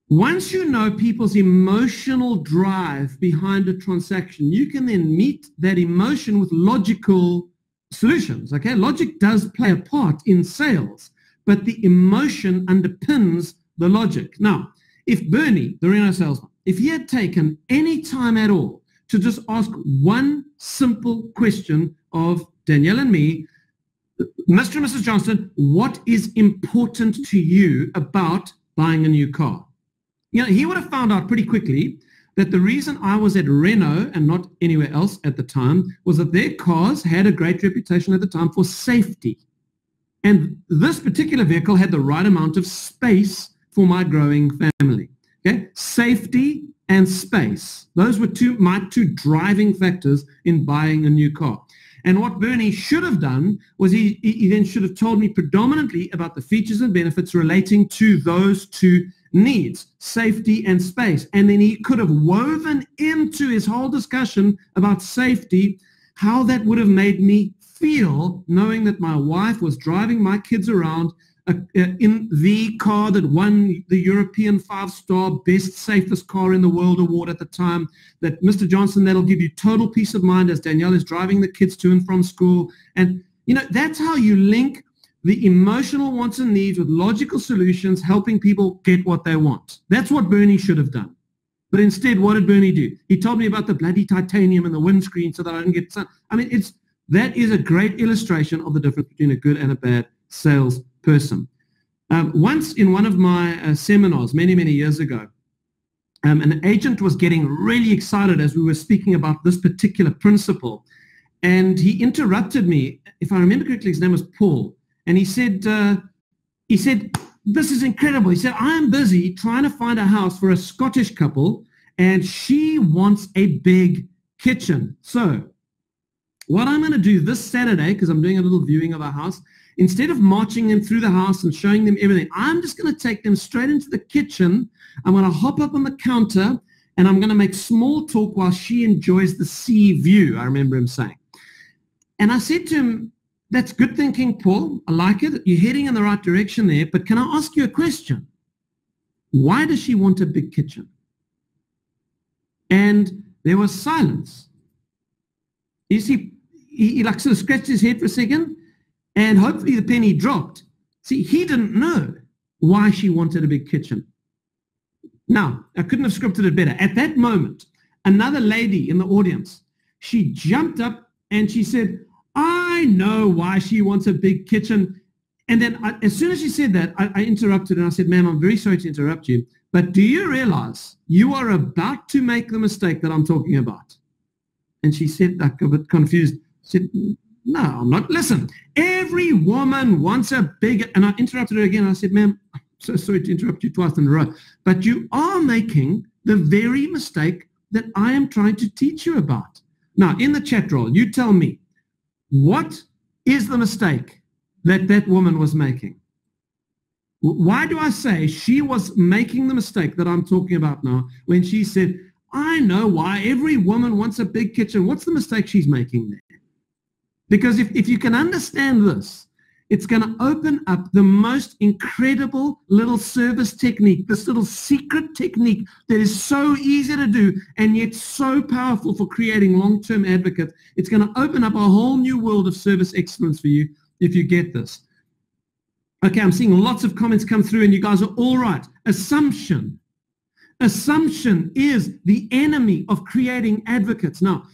Once you know people's emotional drive behind a transaction, you can then meet that emotion with logical solutions. Okay, logic does play a part in sales, but the emotion underpins the logic. Now, if Bernie, the Renault salesman, if he had taken any time at all to just ask one simple question of Danielle and me, Mr. and Mrs. Johnston, what is important to you about buying a new car? You know, he would have found out pretty quickly that the reason I was at Renault and not anywhere else at the time was that their cars had a great reputation at the time for safety. And this particular vehicle had the right amount of space for my growing family. Okay? Safety and space. Those were my two driving factors in buying a new car. And what Bernie should have done was he then should have told me predominantly about the features and benefits relating to those two needs, safety and space. And then he could have woven into his whole discussion about safety how that would have made me feel knowing that my wife was driving my kids around in the car that won the European 5-star best, safest car in the world award at the time, that Mr. Johnson, that'll give you total peace of mind as Danielle is driving the kids to and from school. And, you know, that's how you link the emotional wants and needs with logical solutions, helping people get what they want. That's what Bernie should have done. But instead, what did Bernie do? He told me about the bloody titanium and the windscreen so that I didn't get sun. I mean, that is a great illustration of the difference between a good and a bad salesperson. Once in one of my seminars many, many years ago, an agent was getting really excited as we were speaking about this particular principle. And he interrupted me. If I remember correctly, his name was Paul. And he said, this is incredible. He said, I'm busy trying to find a house for a Scottish couple, and she wants a big kitchen. So what I'm going to do this Saturday, because I'm doing a little viewing of our house, instead of marching them through the house and showing them everything, I'm just going to take them straight into the kitchen. I'm going to hop up on the counter, and I'm going to make small talk while she enjoys the sea view, I remember him saying. And I said to him, that's good thinking, Paul. I like it. You're heading in the right direction there, but can I ask you a question? Why does she want a big kitchen? And there was silence. You see, he like sort of scratched his head for a second, and hopefully the penny dropped. See, he didn't know why she wanted a big kitchen. Now, I couldn't have scripted it better. At that moment, another lady in the audience, she jumped up and she said, I know why she wants a big kitchen. And then as soon as she said that, I interrupted and I said, ma'am, I'm very sorry to interrupt you, but do you realize you are about to make the mistake that I'm talking about? And she said, like a bit confused, said, no, I'm not. Listen, every woman wants a big, and I interrupted her again. And I said, ma'am, I'm so sorry to interrupt you twice in a row, but you are making the very mistake that I am trying to teach you about. Now, in the chat roll, you tell me, what is the mistake that that woman was making? Why do I say she was making the mistake that I'm talking about now when she said, I know why every woman wants a big kitchen? What's the mistake she's making there? Because if you can understand this, it's going to open up the most incredible little service technique, this little secret technique that is so easy to do and yet so powerful for creating long-term advocates. It's going to open up a whole new world of service excellence for you if you get this. Okay, I'm seeing lots of comments come through and you guys are all right. Assumption. Assumption is the enemy of creating advocates. Now,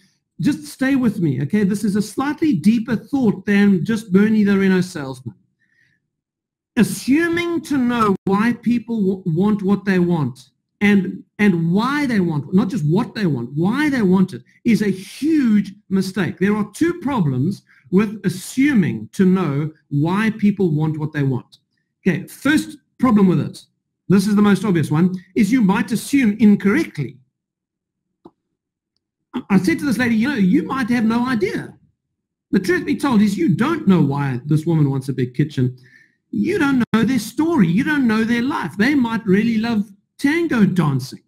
just stay with me, okay? This is a slightly deeper thought than just Bernie the Renault salesman. Assuming to know why people want what they want and why they want, not just what they want, why they want it, is a huge mistake. There are two problems with assuming to know why people want what they want. Okay, first problem with it, this is the most obvious one, is you might assume incorrectly. I said to this lady, you know, you might have no idea. The truth be told is you don't know why this woman wants a big kitchen. You don't know their story. You don't know their life. They might really love tango dancing.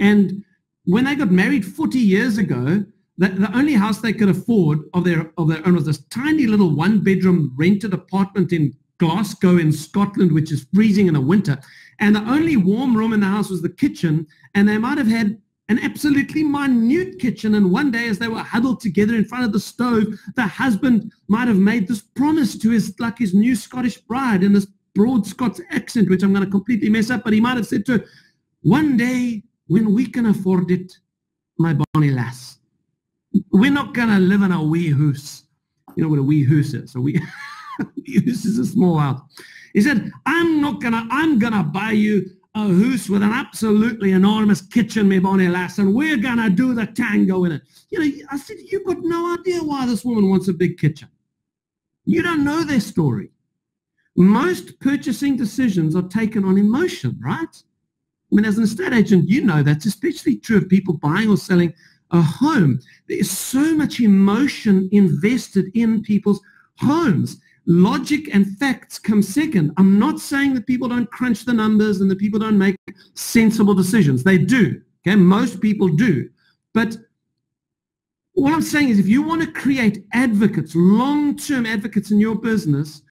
And when they got married 40 years ago, the only house they could afford of their own was this tiny little one-bedroom rented apartment in Glasgow in Scotland, which is freezing in the winter. And the only warm room in the house was the kitchen, and they might have had an absolutely minute kitchen. And one day as they were huddled together in front of the stove, the husband might have made this promise to his new Scottish bride in this broad Scots accent, which I'm going to completely mess up, but he might have said to her, one day when we can afford it, my bonnie lass, we're not going to live in a wee hoose. You know what a wee hoose is? A wee hoose is a small house. He said, I'm going to buy you a house with an absolutely enormous kitchen, me bonnie lass, and we're going to do the tango in it. You know, I said, you've got no idea why this woman wants a big kitchen. You don't know their story. Most purchasing decisions are taken on emotion, right? I mean, as an estate agent, you know that's especially true of people buying or selling a home. There's so much emotion invested in people's homes. Logic and facts come second. I'm not saying that people don't crunch the numbers and that people don't make sensible decisions. They do. Okay, most people do. But what I'm saying is if you want to create advocates, long-term advocates in your business,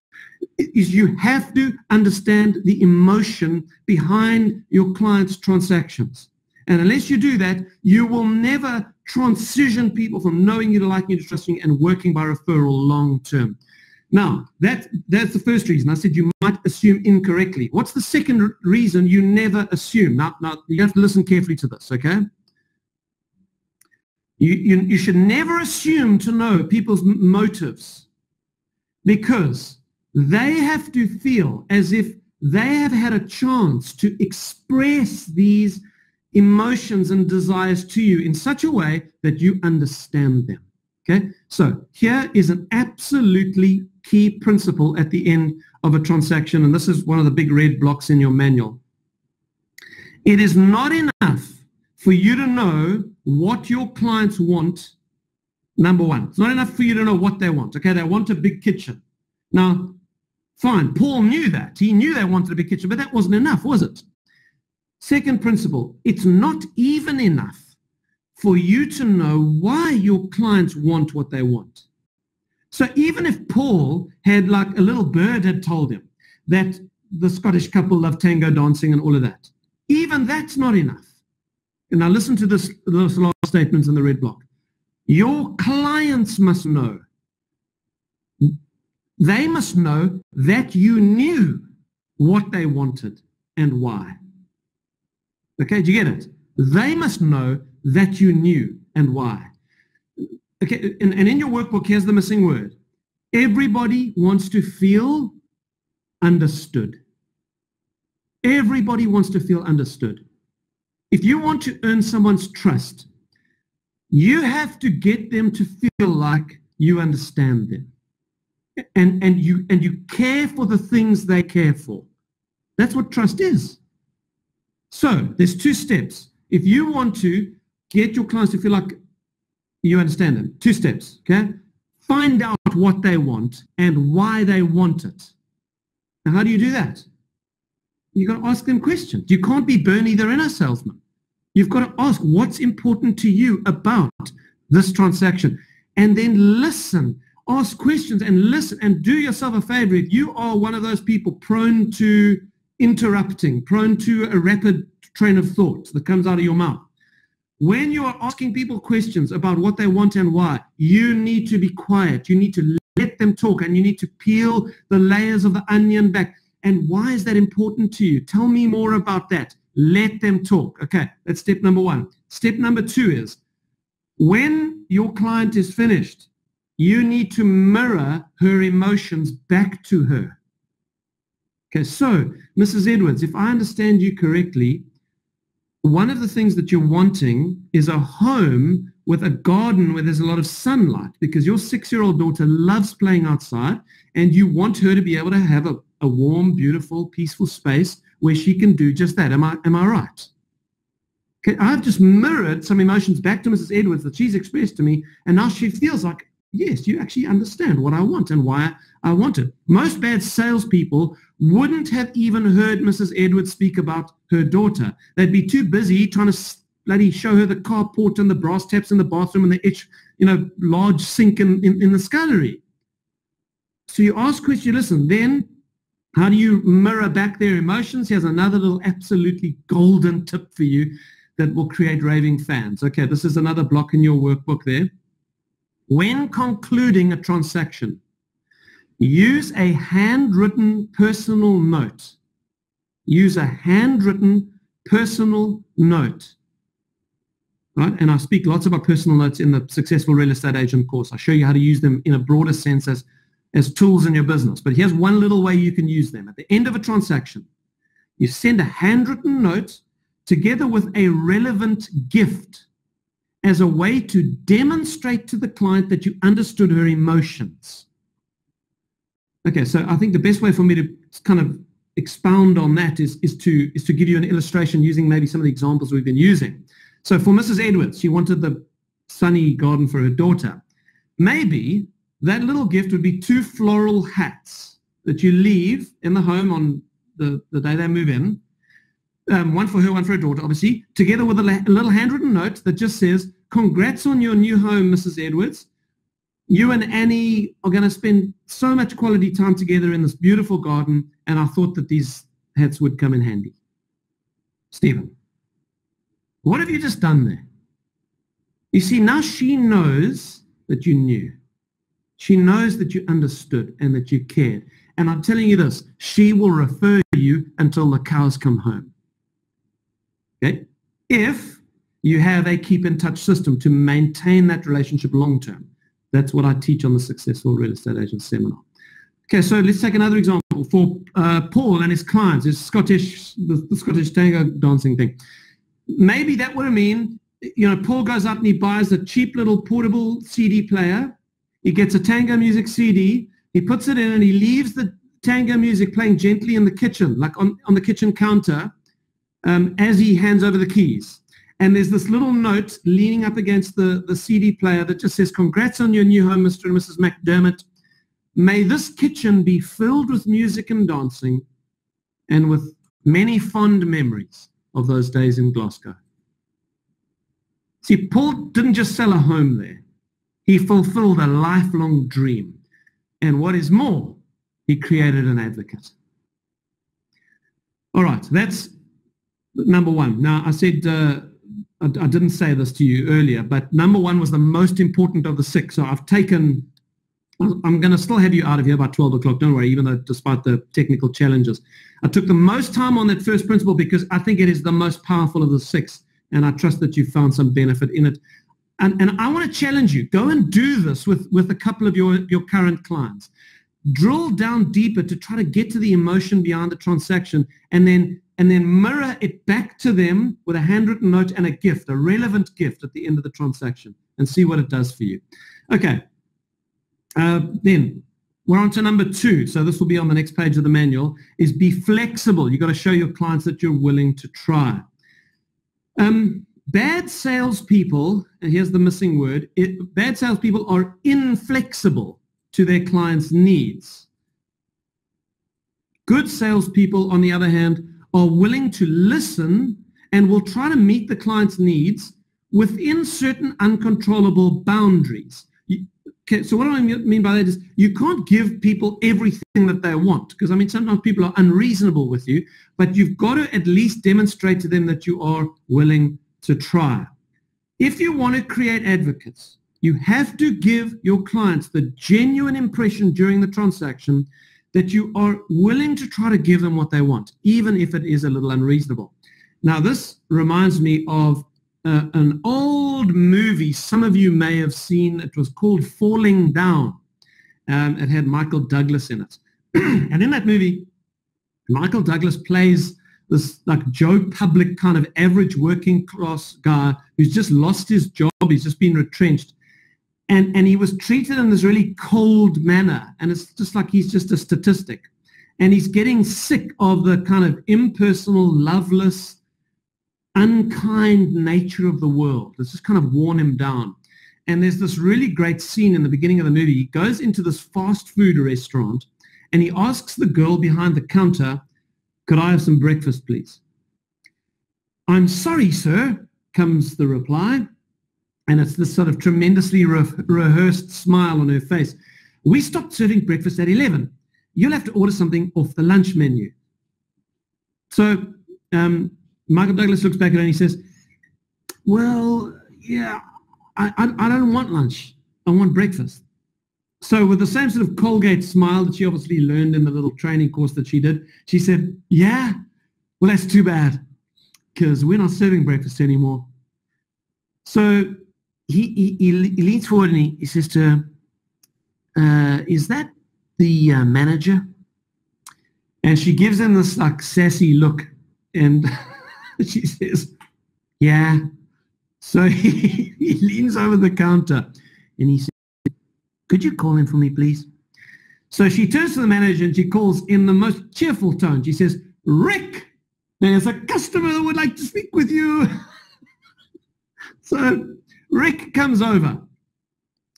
is you have to understand the emotion behind your client's transactions. And unless you do that, you will never transition people from knowing you to liking you to trusting you and working by referral long-term. Now, that's the first reason. I said you might assume incorrectly. What's the second reason you never assume? Now, you have to listen carefully to this, okay? You should never assume to know people's motives, because they have to feel as if they have had a chance to express these emotions and desires to you in such a way that you understand them. Okay, so here is an absolutely key principle at the end of a transaction, and this is one of the big red blocks in your manual. It is not enough for you to know what your clients want, number one. It's not enough for you to know what they want. Okay, they want a big kitchen. Now, fine, Paul knew that. He knew they wanted a big kitchen, but that wasn't enough, was it? Second principle, it's not even enough for you to know why your clients want what they want. So even if Paul had, like a little bird had told him that the Scottish couple love tango dancing and all of that, even that's not enough. And now listen to this last statement in the red block. Your clients must know. They must know that you knew what they wanted and why. Okay, do you get it? They must know that you knew and why. Okay, and in your workbook, here's the missing word. Everybody wants to feel understood. Everybody wants to feel understood. If you want to earn someone's trust, you have to get them to feel like you understand them. And you care for the things they care for. That's what trust is. So there's two steps. If you want to get your clients to feel like you understand them, two steps, okay? Find out what they want and why they want it. Now, how do you do that? You've got to ask them questions. You can't be Bernie the Renault salesman. You've got to ask what's important to you about this transaction, and then listen. Ask questions and listen, and do yourself a favor. If you are one of those people prone to interrupting, prone to a rapid train of thought that comes out of your mouth, when you are asking people questions about what they want and why, you need to be quiet. You need to let them talk, and you need to peel the layers of the onion back. And why is that important to you? Tell me more about that. Let them talk. Okay, that's step number one. Step number two is, when your client is finished, you need to mirror her emotions back to her. Okay, so Mrs. Edwards, if I understand you correctly, one of the things that you're wanting is a home with a garden where there's a lot of sunlight, because your 6-year-old daughter loves playing outside, and you want her to be able to have a warm, beautiful, peaceful space where she can do just that. Am I right? Okay, I've just mirrored some emotions back to Mrs. Edwards that she's expressed to me, and now she feels like, yes, you actually understand what I want and why I want it. Most bad salespeople wouldn't have even heard Mrs. Edwards speak about her daughter. They'd be too busy trying to bloody show her the carport and the brass taps in the bathroom and the large sink in the scullery. So you ask questions, you listen. Then how do you mirror back their emotions? Here's another little absolutely golden tip for you that will create raving fans. Okay, this is another block in your workbook there. When concluding a transaction, use a handwritten personal note. Use a handwritten personal note. Right? And I speak lots about personal notes in the Successful Real Estate Agent course. I show you how to use them in a broader sense as tools in your business. But here's one little way you can use them. At the end of a transaction, you send a handwritten note together with a relevant gift as a way to demonstrate to the client that you understood her emotions. Okay, so I think the best way for me to kind of expound on that is to give you an illustration using maybe some of the examples we've been using. So for Mrs. Edwards, she wanted the sunny garden for her daughter. Maybe that little gift would be 2 floral hats that you leave in the home on the day they move in, one for her, one for her daughter, obviously, together with a little handwritten note that just says, "Congrats on your new home, Mrs. Edwards. You and Annie are going to spend so much quality time together in this beautiful garden, and I thought that these hats would come in handy." Stephen, what have you just done there? You see, now she knows that you knew. She knows that you understood and that you cared. And I'm telling you this, she will refer you until the cows come home. Okay? If you have a keep in touch system to maintain that relationship long term. That's what I teach on the Successful Real Estate Agent seminar. Okay, so let's take another example for Paul and his clients, his Scottish, the Scottish tango dancing thing. Maybe that would mean, you know, Paul goes out and he buys a cheap little portable CD player. He gets a tango music CD. He puts it in and he leaves the tango music playing gently in the kitchen, like on the kitchen counter, as he hands over the keys. And there's this little note leaning up against the CD player that just says, "Congrats on your new home, Mr. and Mrs. McDermott. May this kitchen be filled with music and dancing and with many fond memories of those days in Glasgow." See, Paul didn't just sell a home there. He fulfilled a lifelong dream. And what is more, he created an advocate. All right, that's number one. Now, I said... I didn't say this to you earlier, but number one was the most important of the six. So I've taken, I'm going to still have you out of here by 12 o'clock, don't worry, even though despite the technical challenges. I took the most time on that first principle because I think it is the most powerful of the six, and I trust that you found some benefit in it. And I want to challenge you, go and do this with a couple of your current clients. Drill down deeper to try to get to the emotion behind the transaction, and then mirror it back to them with a handwritten note and a gift, a relevant gift at the end of the transaction, and see what it does for you. Okay, then we're on to number two, so this will be on the next page of the manual, is be flexible. You've got to show your clients that you're willing to try. Bad salespeople, and here's the missing word, bad salespeople are inflexible to their clients' needs. Good salespeople, on the other hand, are willing to listen and will try to meet the client's needs within certain uncontrollable boundaries. Okay, so what I mean by that is you can't give people everything that they want, because I mean sometimes people are unreasonable with you, but you've got to at least demonstrate to them that you are willing to try. If you want to create advocates, you have to give your clients the genuine impression during the transaction that you are willing to try to give them what they want, even if it is a little unreasonable. Now, this reminds me of an old movie some of you may have seen. It was called Falling Down. It had Michael Douglas in it. And in that movie, Michael Douglas plays this like Joe Public kind of average working class guy who's just lost his job. He's just been retrenched. And he was treated in this really cold manner, and it's just like he's just a statistic. And he's getting sick of the kind of impersonal, loveless, unkind nature of the world. It's just kind of worn him down. And there's this really great scene in the beginning of the movie. He goes into this fast food restaurant, and he asks the girl behind the counter, "Could I have some breakfast, please?" "I'm sorry, sir," comes the reply. And it's this sort of tremendously rehearsed smile on her face. "We stopped serving breakfast at 11. You'll have to order something off the lunch menu." So Michael Douglas looks back at her and he says, "Well, yeah, I don't want lunch. I want breakfast." So with the same sort of Colgate smile that she obviously learned in the little training course that she did, she said, "Yeah, well, that's too bad because we're not serving breakfast anymore." So He leans forward and he says to her, "Is that the manager?" And she gives him this like sassy look, and she says, "Yeah." So he leans over the counter and he says, "Could you call him for me, please?" So she turns to the manager and she calls in the most cheerful tone. She says, "Rick, there's a customer that would like to speak with you." So Rick comes over,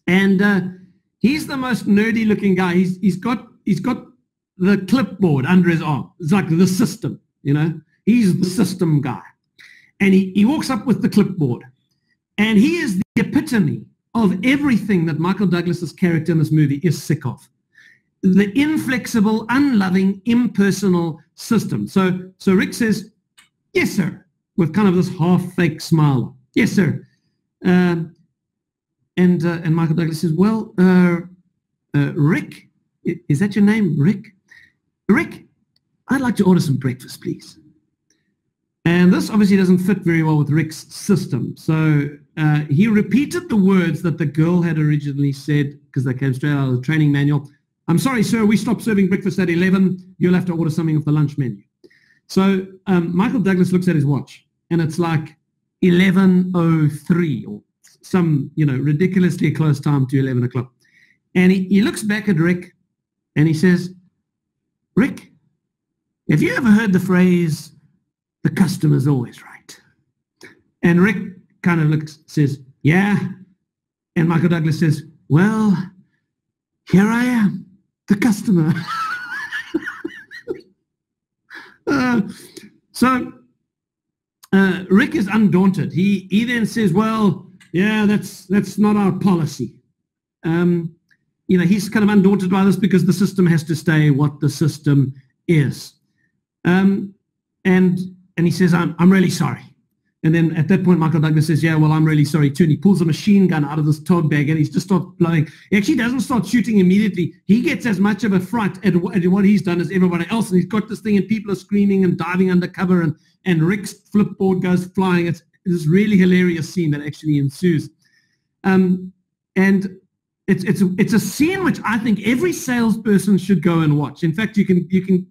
and he's the most nerdy-looking guy. He's got the clipboard under his arm. It's like the system, you know. He's the system guy, and he walks up with the clipboard, and he is the epitome of everything that Michael Douglas's character in this movie is sick of: the inflexible, unloving, impersonal system. So Rick says, "Yes, sir," with kind of this half-fake smile. "Yes, sir." And Michael Douglas says, "Well, Rick, is that your name, Rick? Rick, I'd like to order some breakfast, please. And this obviously doesn't fit very well with Rick's system. So he repeated the words that the girl had originally said, because they came straight out of the training manual. I'm sorry, sir, we stopped serving breakfast at 11. You'll have to order something off the lunch menu. So Michael Douglas looks at his watch, and it's like 11:03 or some, you know, ridiculously close time to 11 o'clock. And he looks back at Rick, and he says, Rick, have you ever heard the phrase, the customer's always right? And Rick kind of looks, says, yeah. And Michael Douglas says, well, here I am, the customer. So Rick is undaunted. He then says, well, yeah, that's not our policy. You know, he's kind of undaunted by this because the system has to stay what the system is. And he says, I'm really sorry. And then at that point, Michael Douglas says, yeah, well, I'm really sorry too. And he pulls a machine gun out of this tote bag and he's just starts blowing. He actually doesn't start shooting immediately. He gets as much of a fright at what he's done as everybody else. And he's got this thing and people are screaming and diving under cover, and Rick's flipboard goes flying. It's this really hilarious scene that actually ensues. And it's a scene which I think every salesperson should go and watch. In fact, you can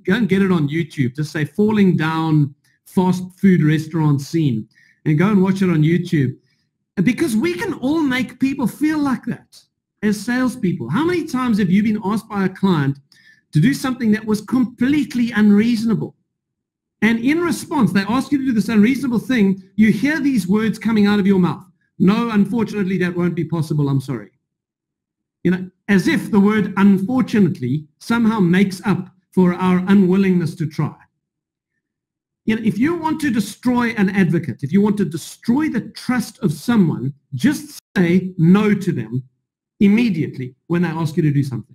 go and get it on YouTube. Just say Falling Down fast food restaurant scene, and go and watch it on YouTube, because we can all make people feel like that as salespeople. How many times have you been asked by a client to do something that was completely unreasonable? And in response, they ask you to do this unreasonable thing, you hear these words coming out of your mouth. No, unfortunately, that won't be possible. I'm sorry. You know, as if the word unfortunately somehow makes up for our unwillingness to try. You know, if you want to destroy an advocate, if you want to destroy the trust of someone, just say no to them immediately when they ask you to do something.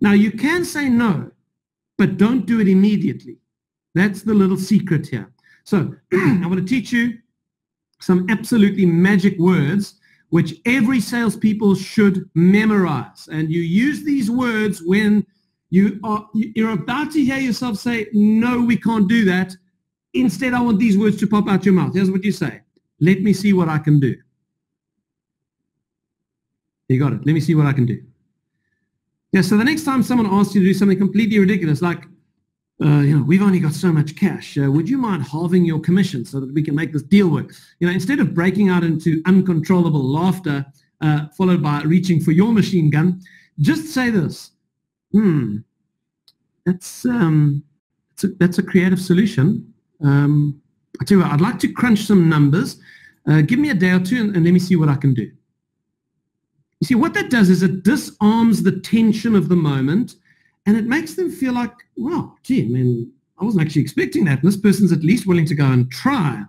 Now, you can say no, but don't do it immediately. That's the little secret here. So I want to teach you some absolutely magic words which every salesperson should memorize. And you use these words when you're about to hear yourself say, no, we can't do that. Instead, I want these words to pop out your mouth. Here's what you say. Let me see what I can do. You got it. Let me see what I can do. Yeah, so the next time someone asks you to do something completely ridiculous, like, you know, we've only got so much cash. Would you mind halving your commission so that we can make this deal work? You know, instead of breaking out into uncontrollable laughter, followed by reaching for your machine gun, just say this. That's a creative solution. I tell you what, I'd like to crunch some numbers. Give me a day or two and let me see what I can do. You see, what that does is it disarms the tension of the moment, and it makes them feel like, wow, gee, I mean, I wasn't actually expecting that. And this person's at least willing to go and try.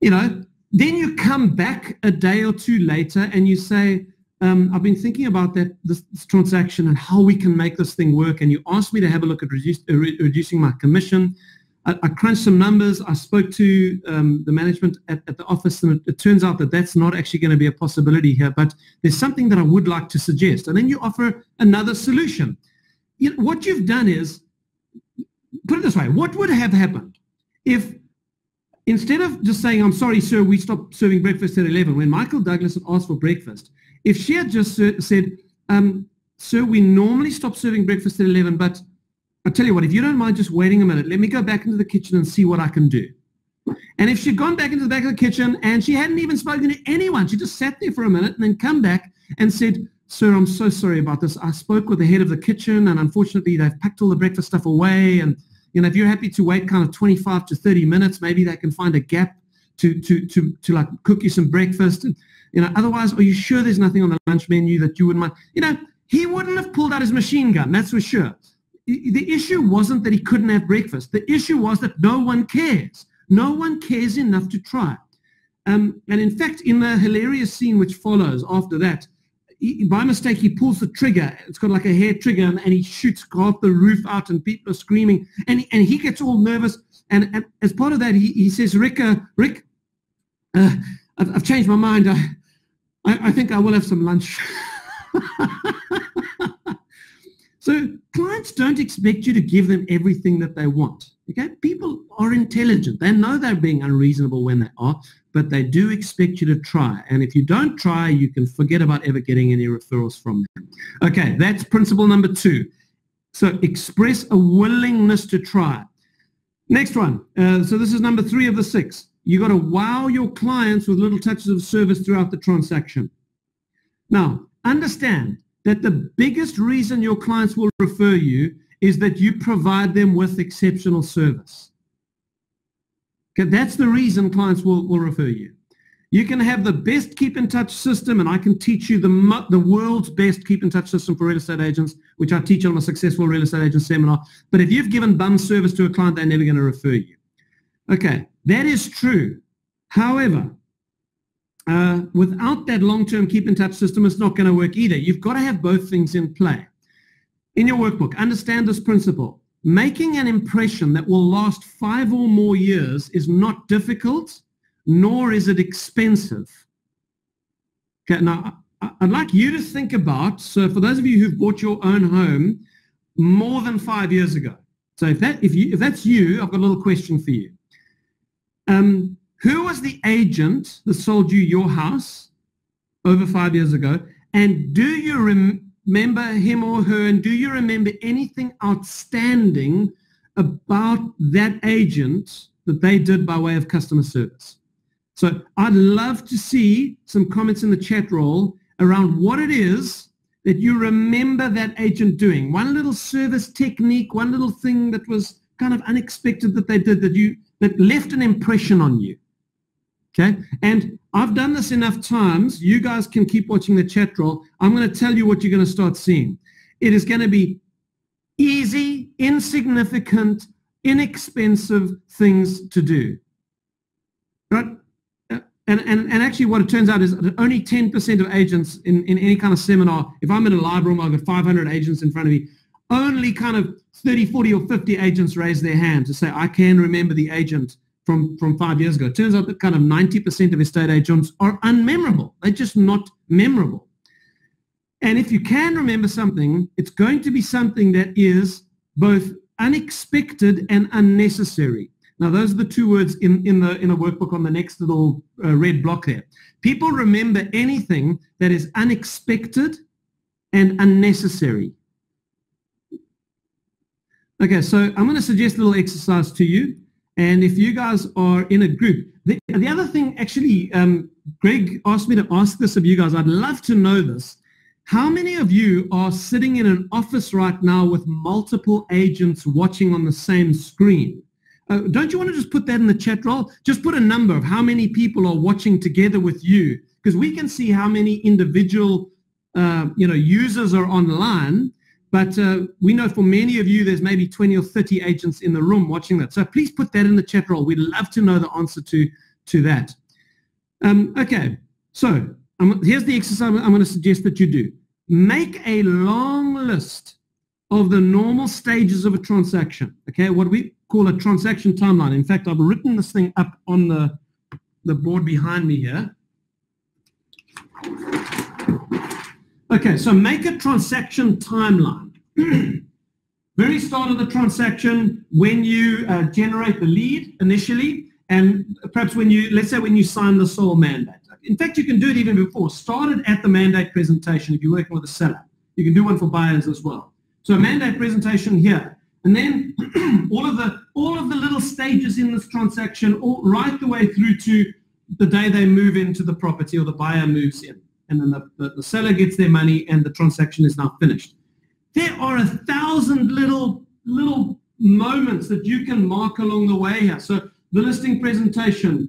You know, then you come back a day or two later and you say, I've been thinking about that this transaction and how we can make this thing work. And you asked me to have a look at reducing my commission. I crunched some numbers. I spoke to the management at the office, and it turns out that that's not actually going to be a possibility here, but there's something that I would like to suggest. And then you offer another solution. You know, what you've done is, put it this way, what would have happened if instead of just saying, I'm sorry, sir, we stopped serving breakfast at 11, when Michael Douglas had asked for breakfast, if she had just said, sir, we normally stop serving breakfast at 11, but I'll tell you what, if you don't mind just waiting a minute, let me go back into the kitchen and see what I can do. And if she'd gone back into the back of the kitchen and she hadn't even spoken to anyone, she just sat there for a minute and then come back and said, sir, I'm so sorry about this. I spoke with the head of the kitchen and unfortunately they've packed all the breakfast stuff away. And, you know, if you're happy to wait kind of 25 to 30 minutes, maybe they can find a gap to like cook you some breakfast. And, you know, otherwise, are you sure there's nothing on the lunch menu that you wouldn't mind? You know, he wouldn't have pulled out his machine gun, that's for sure. The issue wasn't that he couldn't have breakfast. The issue was that no one cares. No one cares enough to try. And in fact, in the hilarious scene which follows after that, by mistake, he pulls the trigger. It's got like a hair trigger, and he shoots half the roof out, and people are screaming. And he gets all nervous. And as part of that, he says, Rick, I've changed my mind. I think I will have some lunch. So clients don't expect you to give them everything that they want. Okay, people are intelligent. They know they're being unreasonable when they are, but they do expect you to try. And if you don't try, you can forget about ever getting any referrals from them. Okay, that's principle number 2. So express a willingness to try. Next one. So this is number 3 of the 6. You've got to wow your clients with little touches of service throughout the transaction. Now, understand that the biggest reason your clients will refer you is that you provide them with exceptional service. Okay, that's the reason clients will refer you. You can have the best keep-in-touch system, and I can teach you the world's best keep-in-touch system for real estate agents, which I teach on a Successful Real Estate Agent seminar. But if you've given bum service to a client, they're never going to refer you. Okay, that is true. However, without that long-term keep-in-touch system, it's not going to work either. You've got to have both things in play. In your workbook, understand this principle. Making an impression that will last 5 or more years is not difficult, nor is it expensive. Okay, now, I'd like you to think about, so for those of you who've bought your own home more than 5 years ago, so if that's you, I've got a little question for you. Who was the agent that sold you your house over 5 years ago, and do you remember him or her, and do you remember anything outstanding about that agent that they did by way of customer service? So I'd love to see some comments in the chat roll around what it is that you remember that agent doing. One little service technique, one little thing that was kind of unexpected that they did that left an impression on you. Okay, and I've done this enough times. You guys can keep watching the chat roll. I'm going to tell you what you're going to start seeing. It is going to be easy, insignificant, inexpensive things to do. Right? And actually what it turns out is that only 10% of agents in any kind of seminar, if I'm in a live room, I've got 500 agents in front of me, only kind of 30, 40, or 50 agents raise their hand to say, I can remember the agent from 5 years ago. It turns out that kind of 90% of estate agents are unmemorable. They're just not memorable. And if you can remember something, it's going to be something that is both unexpected and unnecessary. Now, those are the two words in the workbook on the next little red block there. People remember anything that is unexpected and unnecessary. Okay, so I'm going to suggest a little exercise to you. And if you guys are in a group, the other thing, actually, Greg asked me to ask this of you guys. I'd love to know this. How many of you are sitting in an office right now with multiple agents watching on the same screen? Don't you want to just put that in the chat roll? Just put a number of how many people are watching together with you, because we can see how many individual users are online. But we know for many of you, there's maybe 20 or 30 agents in the room watching that. So please put that in the chat roll. We'd love to know the answer to that. Okay, so here's the exercise I'm going to suggest that you do. Make a long list of the normal stages of a transaction, okay, what we call a transaction timeline. In fact, I've written this thing up on the board behind me here. Okay, so make a transaction timeline. Very start of the transaction, when you generate the lead initially, and perhaps when you, let's say when you sign the sole mandate. In fact, you can do it even before. Start it at the mandate presentation if you're working with a seller. You can do one for buyers as well. So a mandate presentation here. And then all of the little stages in this transaction, all right the way through to the day they move into the property or the buyer moves in. And then the seller gets their money and the transaction is now finished. There are 1,000 little moments that you can mark along the way here. So the listing presentation,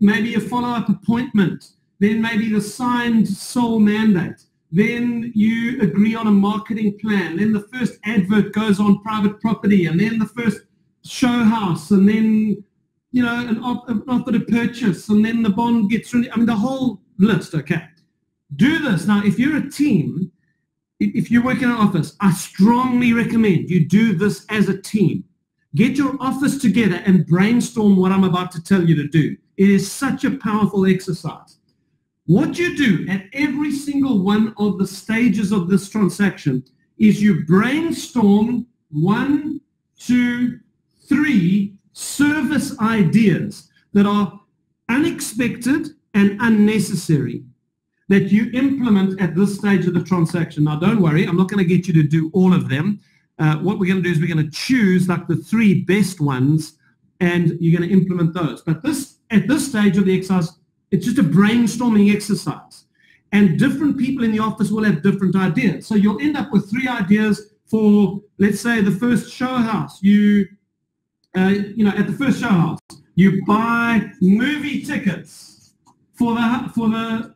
maybe a follow-up appointment, then maybe the signed sole mandate, then you agree on a marketing plan, then the first advert goes on private property, and then the first show house, and then an offer to purchase, and then the bond gets renewed. I mean, the whole list, okay. Do this. Now, if you're a team, if you work in an office, I strongly recommend you do this as a team. Get your office together and brainstorm what I'm about to tell you to do. It is such a powerful exercise. What you do at every single one of the stages of this transaction is you brainstorm 1, 2, 3 service ideas that are unexpected and unnecessary that you implement at this stage of the transaction. Now, don't worry, I'm not going to get you to do all of them. What we're going to do is we're going to choose like the 3 best ones, and you're going to implement those. But this, at this stage of the exercise, it's just a brainstorming exercise. And different people in the office will have different ideas. So you'll end up with 3 ideas for, let's say, the first show house. At the first show house, you buy movie tickets for the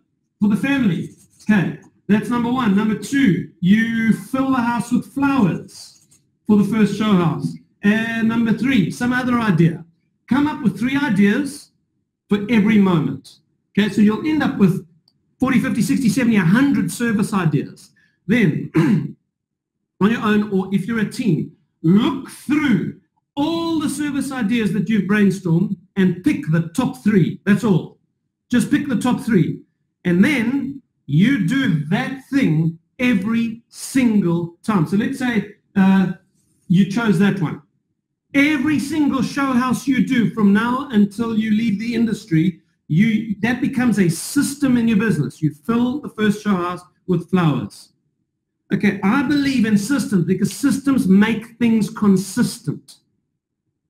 family. Okay, that's number 1. Number 2, you fill the house with flowers for the first show house. And number 3, some other idea. Come up with 3 ideas for every moment. Okay, so you'll end up with 40, 50, 60, 70, 100 service ideas. Then, on your own, or if you're a team, look through all the service ideas that you've brainstormed and pick the top 3. That's all. Just pick the top 3. And then you do that thing every single time. So let's say you chose that one. Every single show house you do from now until you leave the industry, that becomes a system in your business. You fill the first show house with flowers. Okay, I believe in systems because systems make things consistent.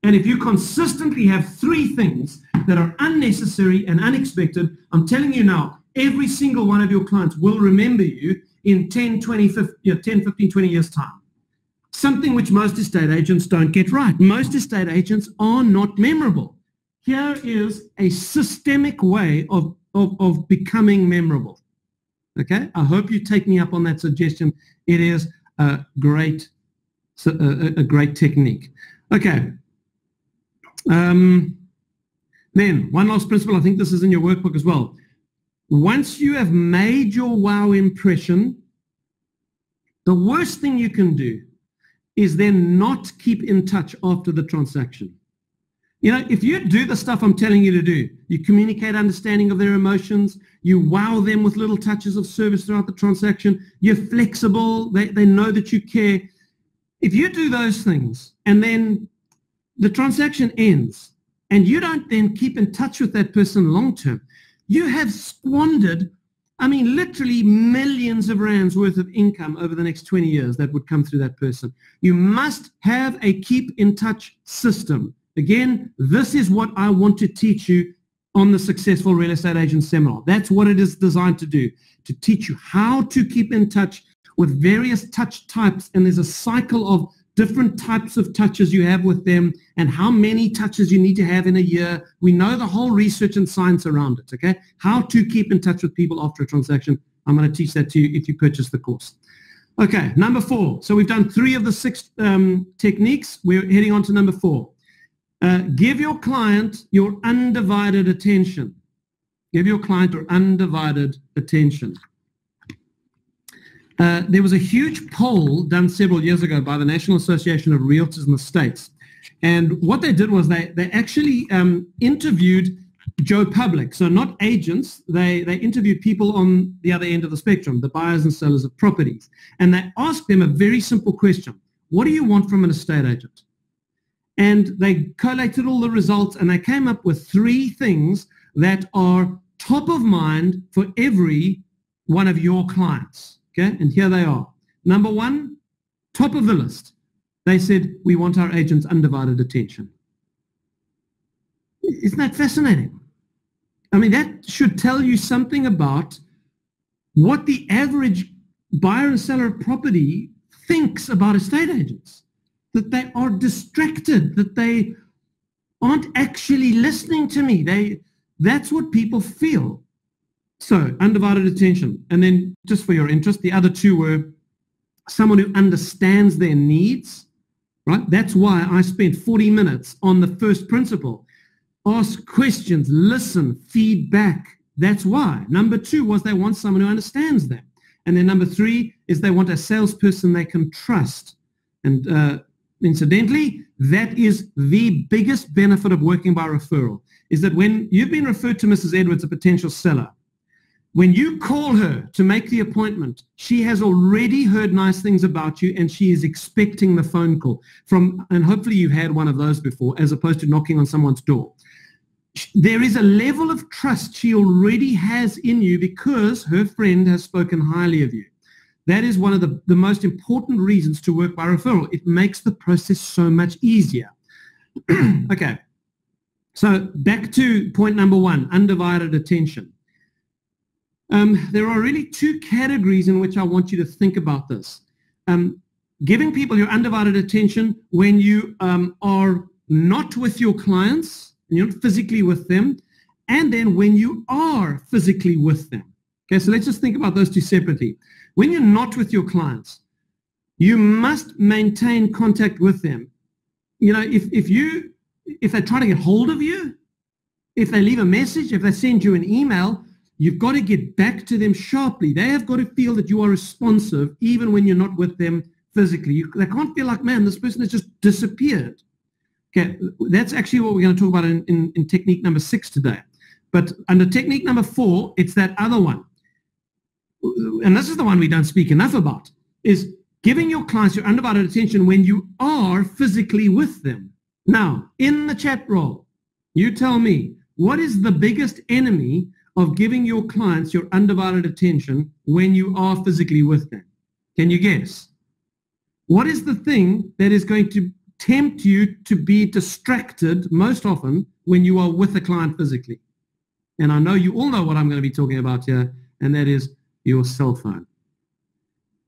And if you consistently have 3 things that are unnecessary and unexpected, I'm telling you now, every single one of your clients will remember you in 10, 15, 20 years' time. Something which most estate agents don't get right. Most estate agents are not memorable. Here is a systemic way of becoming memorable. Okay, I hope you take me up on that suggestion. It is a great technique. Okay. Then, one last principle, I think this is in your workbook as well. Once you have made your wow impression, the worst thing you can do is then not keep in touch after the transaction. You know, if you do the stuff I'm telling you to do, you communicate understanding of their emotions, you wow them with little touches of service throughout the transaction, you're flexible, they know that you care. If you do those things and then the transaction ends and you don't then keep in touch with that person long term, you have squandered, I mean, literally millions of rands worth of income over the next 20 years that would come through that person. You must have a keep in touch system. Again, this is what I want to teach you on the Successful Real Estate Agent Seminar. That's what it is designed to do, to teach you how to keep in touch with various touch types. And there's a cycle of different types of touches you have with them and how many touches you need to have in a year. We know the whole research and science around it, okay? How to keep in touch with people after a transaction. I'm going to teach that to you if you purchase the course. Okay, number 4. So we've done 3 of the 6 techniques. We're heading on to number 4. Give your client your undivided attention. Give your client your undivided attention. There was a huge poll done several years ago by the National Association of Realtors in the States. And what they did was they actually interviewed Joe Public, so not agents. They interviewed people on the other end of the spectrum, the buyers and sellers of properties. And they asked them a very simple question. What do you want from an estate agent? And they collated all the results and they came up with 3 things that are top of mind for every one of your clients. Okay, and here they are. Number 1, top of the list. They said, we want our agents' undivided attention. Isn't that fascinating? I mean, that should tell you something about what the average buyer and seller of property thinks about estate agents, that they are distracted, that they aren't actually listening to me. That's what people feel. So, undivided attention. And then, just for your interest, the other 2 were someone who understands their needs, right? That's why I spent 40 minutes on the first principle. Ask questions, listen, feedback. That's why. Number 2 was they want someone who understands them. And then number 3 is they want a salesperson they can trust. And incidentally, that is the biggest benefit of working by referral, is that when you've been referred to Mrs. Edwards, a potential seller, When you call her to make the appointment, she has already heard nice things about you and she is expecting the phone call from, and hopefully you've had one of those before, as opposed to knocking on someone's door. There is a level of trust she already has in you because her friend has spoken highly of you. That is one of the most important reasons to work by referral. It makes the process so much easier. Okay, so back to point number one, undivided attention. There are really two categories in which I want you to think about this. Giving people your undivided attention when you are not with your clients, and you're not physically with them, and then when you are physically with them. Okay, so let's just think about those two separately. When you're not with your clients, you must maintain contact with them. You know, if they try to get hold of you, if they leave a message, if they send you an email, you've got to get back to them sharply. They have got to feel that you are responsive even when you're not with them physically. They can't feel like, man, this person has just disappeared. Okay, that's actually what we're going to talk about in technique number 6 today. But under technique number 4, it's that other one. And this is the one we don't speak enough about, is giving your clients your undivided attention when you are physically with them. Now, in the chat roll, you tell me, what is the biggest enemy of giving your clients your undivided attention when you are physically with them? Can you guess? What is the thing that is going to tempt you to be distracted most often when you are with a client physically? And I know you all know what I'm going to be talking about here, and that is your cell phone.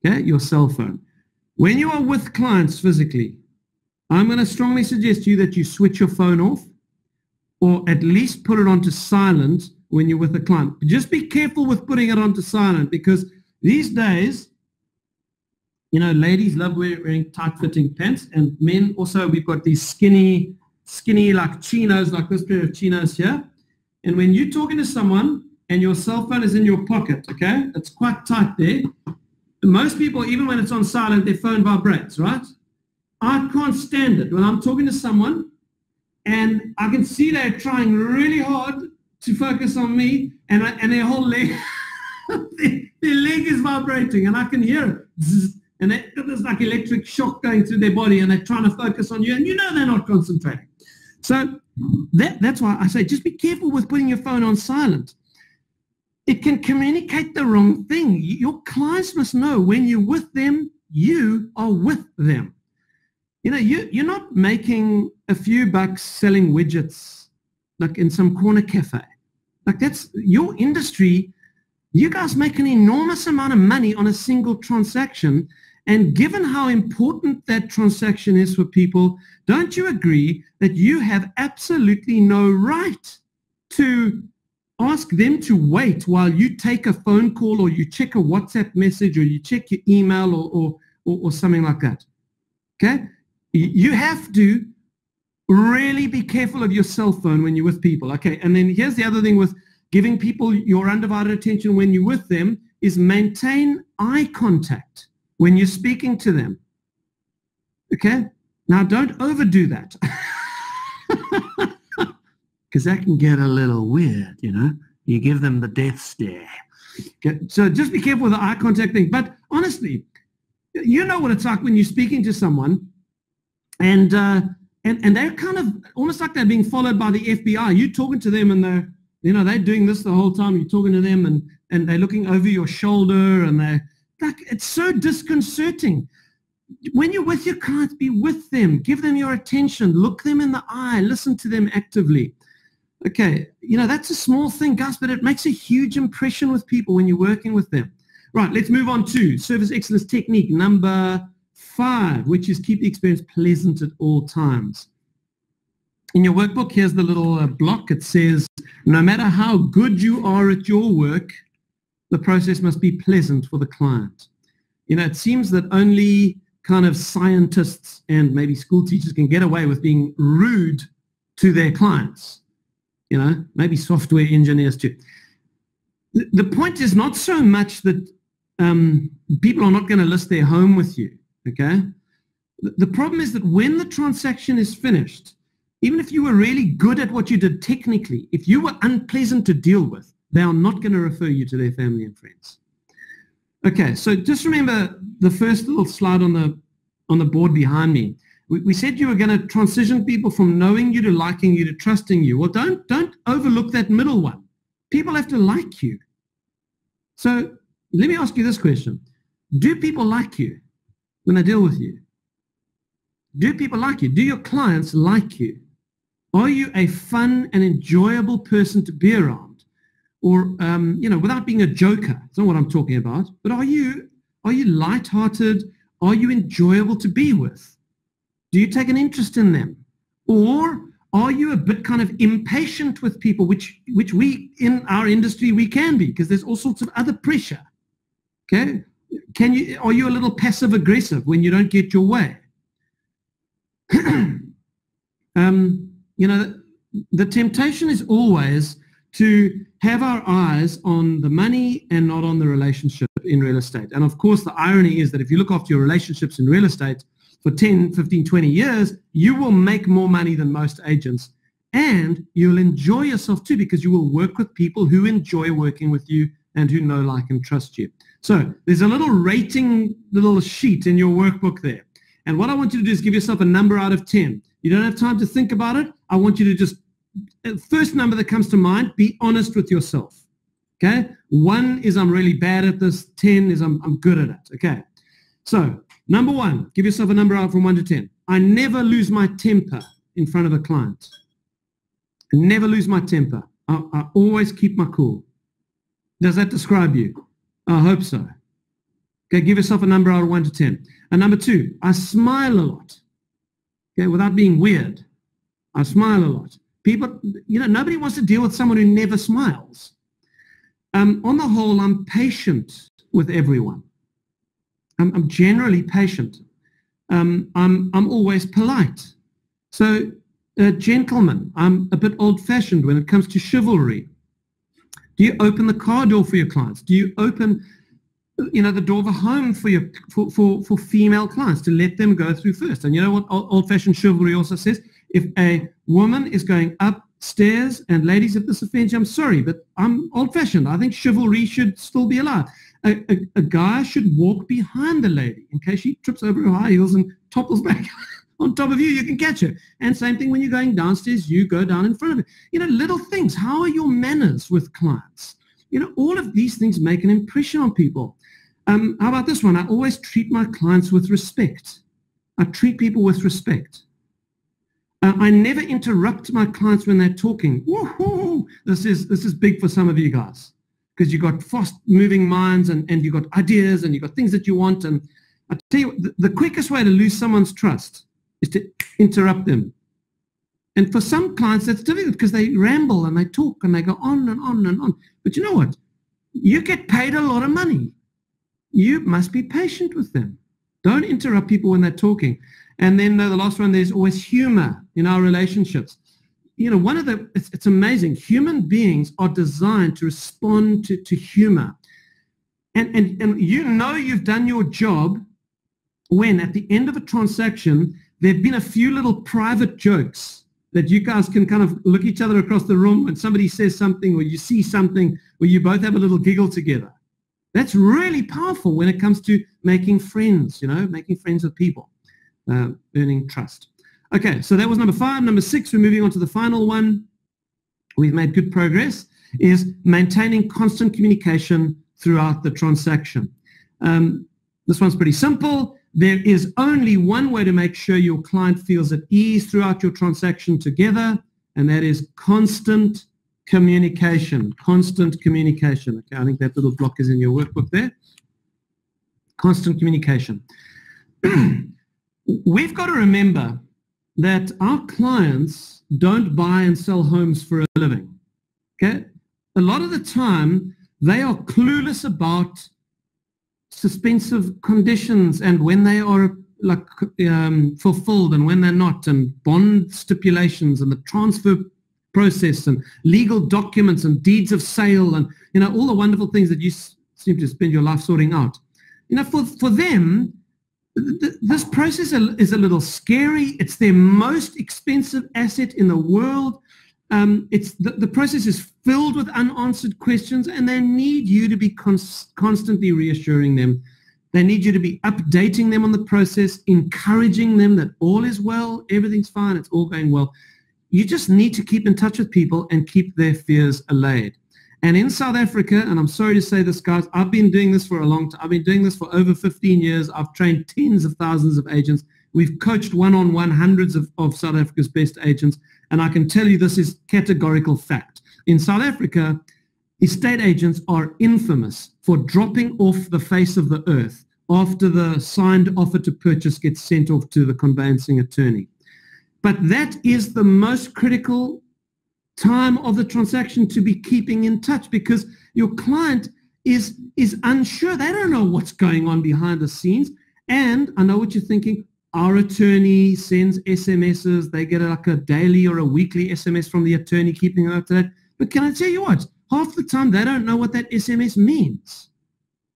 Okay, your cell phone. When you are with clients physically, I'm going to strongly suggest to you that you switch your phone off or at least put it onto silent when you're with a client. But just be careful with putting it onto silent, because these days, you know, ladies love wearing tight-fitting pants, and men also, we've got these skinny like chinos, like this pair of chinos here. And when you're talking to someone and your cell phone is in your pocket, okay, it's quite tight there. Most people, even when it's on silent, their phone vibrates, right? I can't stand it when I'm talking to someone and I can see they're trying really hard to focus on me, and their whole leg, their leg is vibrating, and I can hear it. And there's like electric shock going through their body, and they're trying to focus on you, and you know they're not concentrating. So that's why I say just be careful with putting your phone on silent. It can communicate the wrong thing. Your clients must know when you're with them, you are with them. You know, you're not making a few bucks selling widgets like in some corner cafe. Like, that's your industry. You guys make an enormous amount of money on a single transaction, and given how important that transaction is for people, don't you agree that you have absolutely no right to ask them to wait while you take a phone call, or you check a WhatsApp message, or you check your email, or something like that? Okay? You have to really be careful of your cell phone when you're with people. Okay, and then here's the other thing with giving people your undivided attention when you're with them is maintain eye contact when you're speaking to them. Okay? Now, don't overdo that, because that can get a little weird, you know. You give them the death stare. Okay? So just be careful with the eye contact thing. But honestly, you know what it's like when you're speaking to someone and they're kind of almost like they're being followed by the FBI. You're talking to them and they're, you know, they're doing this the whole time. You're talking to them and they're looking over your shoulder, and they're like, it's so disconcerting. When you're with your clients, be with them. Give them your attention. Look them in the eye. Listen to them actively. Okay, you know, that's a small thing, guys, but it makes a huge impression with people when you're working with them. Right, let's move on to service excellence technique number 5, which is keep the experience pleasant at all times. In your workbook, here's the little block. It says, no matter how good you are at your work, the process must be pleasant for the client. You know, it seems that only kind of scientists and maybe school teachers can get away with being rude to their clients. You know, maybe software engineers too. The point is not so much that people are not going to list their home with you, okay? The problem is that when the transaction is finished, even if you were really good at what you did technically, if you were unpleasant to deal with, They are not going to refer you to their family and friends. Okay, so just remember the first little slide on the board behind me. We said you were going to transition people from knowing you to liking you to trusting you. Well, don't overlook that middle one. People have to like you. So let me ask you this question. Do people like you when they deal with you? Do people like you? Do your clients like you? Are you a fun and enjoyable person to be around? Or, you know, without being a joker, it's not what I'm talking about, but are you lighthearted? Are you enjoyable to be with? Do you take an interest in them? Or are you a bit kind of impatient with people, which we, in our industry, we can be, because there's all sorts of other pressure, okay? Are you a little passive-aggressive when you don't get your way? You know, the temptation is always to have our eyes on the money and not on the relationship in real estate. And of course, the irony is that if you look after your relationships in real estate for 10, 15, 20 years, you will make more money than most agents. And you'll enjoy yourself too, because you will work with people who enjoy working with you and who know, like, and trust you. So there's a little rating, little sheet in your workbook there. And what I want you to do is give yourself a number out of 10. You don't have time to think about it. I want you to just, first number that comes to mind, be honest with yourself, okay? 1 is I'm really bad at this, 10 is I'm good at it, okay? So number 1, give yourself a number out from 1 to 10. I never lose my temper in front of a client. I never lose my temper. I always keep my cool. Does that describe you? I hope so. Okay, give yourself a number out of 1 to 10. And number 2, I smile a lot. Okay, without being weird, I smile a lot. People, you know, nobody wants to deal with someone who never smiles. On the whole, I'm patient with everyone. I'm generally patient. I'm always polite. So, gentlemen, I'm a bit old-fashioned when it comes to chivalry. Do you open the car door for your clients? Do you open, you know, the door of a home for your for female clients to let them go through first? And you know what old-fashioned chivalry also says? If a woman is going upstairs, and ladies, if this offends you, I'm sorry, but I'm old-fashioned. I think chivalry should still be allowed. A guy should walk behind the lady in case she trips over her high heels and topples back on top of you. You can catch her. And same thing when you're going downstairs, you go down in front of her. You know, little things. How are your manners with clients? You know, all of these things make an impression on people. How about this one? I always treat my clients with respect. I treat people with respect. I never interrupt my clients when they're talking. Woohoo! This is big for some of you guys, because you've got fast-moving minds and you've got ideas and you've got things that you want. And I tell you, the quickest way to lose someone's trust is to interrupt them. And for some clients, that's difficult because they ramble and they talk and they go on and on and on. But you know what? You get paid a lot of money. You must be patient with them. Don't interrupt people when they're talking. And then the last one, there's always humor in our relationships. You know, it's amazing. Human beings are designed to respond to humor. And you know you've done your job when at the end of a transaction, there have been a few little private jokes that you guys can kind of look each other across the room when somebody says something or you see something or you both have a little giggle together. That's really powerful when it comes to making friends, you know, making friends with people. Earning trust. Okay, so that was number 5. Number 6, we're moving on to the final one. We've made good progress, is maintaining constant communication throughout the transaction. This one's pretty simple. There is only one way to make sure your client feels at ease throughout your transaction together, and that is constant communication. Constant communication. Okay, I think that little block is in your workbook there. Constant communication. We've got to remember that our clients don't buy and sell homes for a living, okay? A lot of the time, they are clueless about suspensive conditions and when they are, like, fulfilled and when they're not, and bond stipulations and the transfer process and legal documents and deeds of sale and, you know, all the wonderful things that you seem to spend your life sorting out. You know, for them, this process is a little scary. It's their most expensive asset in the world. It's the process is filled with unanswered questions, and they need you to be constantly reassuring them. They need you to be updating them on the process, encouraging them that all is well, everything's fine, it's all going well. You just need to keep in touch with people and keep their fears allayed. And in South Africa, and I'm sorry to say this, guys, I've been doing this for a long time. I've been doing this for over 15 years. I've trained tens of thousands of agents. We've coached one-on-one hundreds of South Africa's best agents. And I can tell you this is categorical fact. In South Africa, estate agents are infamous for dropping off the face of the earth after the signed offer to purchase gets sent off to the conveyancing attorney. But that is the most critical time of the transaction to be keeping in touch, because your client is unsure. They don't know what's going on behind the scenes. And I know what you're thinking. Our attorney sends SMSs. They get like a daily or a weekly SMS from the attorney keeping them up to that. But can I tell you what? Half the time, they don't know what that SMS means.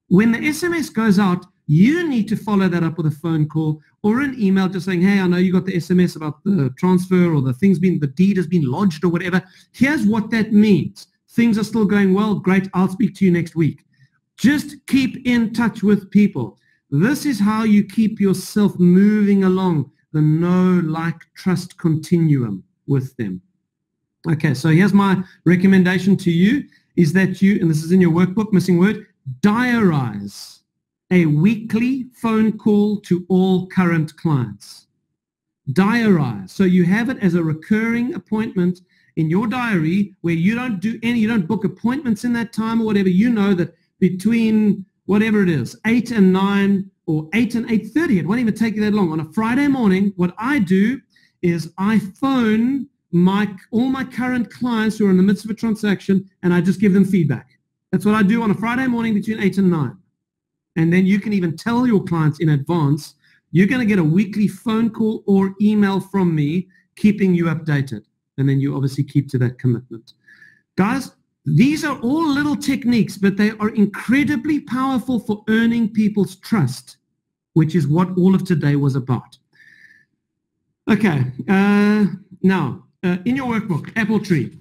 When the SMS goes out, you need to follow that up with a phone call or an email just saying, hey, I know you got the SMS about the transfer or the deed has been lodged or whatever. Here's what that means. Things are still going well. Great. I'll speak to you next week. Just keep in touch with people. This is how you keep yourself moving along the know, like, trust continuum with them. Okay, so here's my recommendation to you is that you, and this is in your workbook, missing word, diarize a weekly phone call to all current clients. Diarize. So you have it as a recurring appointment in your diary where you don't do any, you don't book appointments in that time or whatever. You know that between whatever it is, 8 and 9 or 8 and 8:30, it won't even take you that long. On a Friday morning, what I do is I phone all my current clients who are in the midst of a transaction, and I just give them feedback. That's what I do on a Friday morning between 8 and 9. And then you can even tell your clients in advance, you're going to get a weekly phone call or email from me keeping you updated. And then you obviously keep to that commitment. Guys, these are all little techniques, but they are incredibly powerful for earning people's trust, which is what all of today was about. Okay, now, in your workbook, apple tree,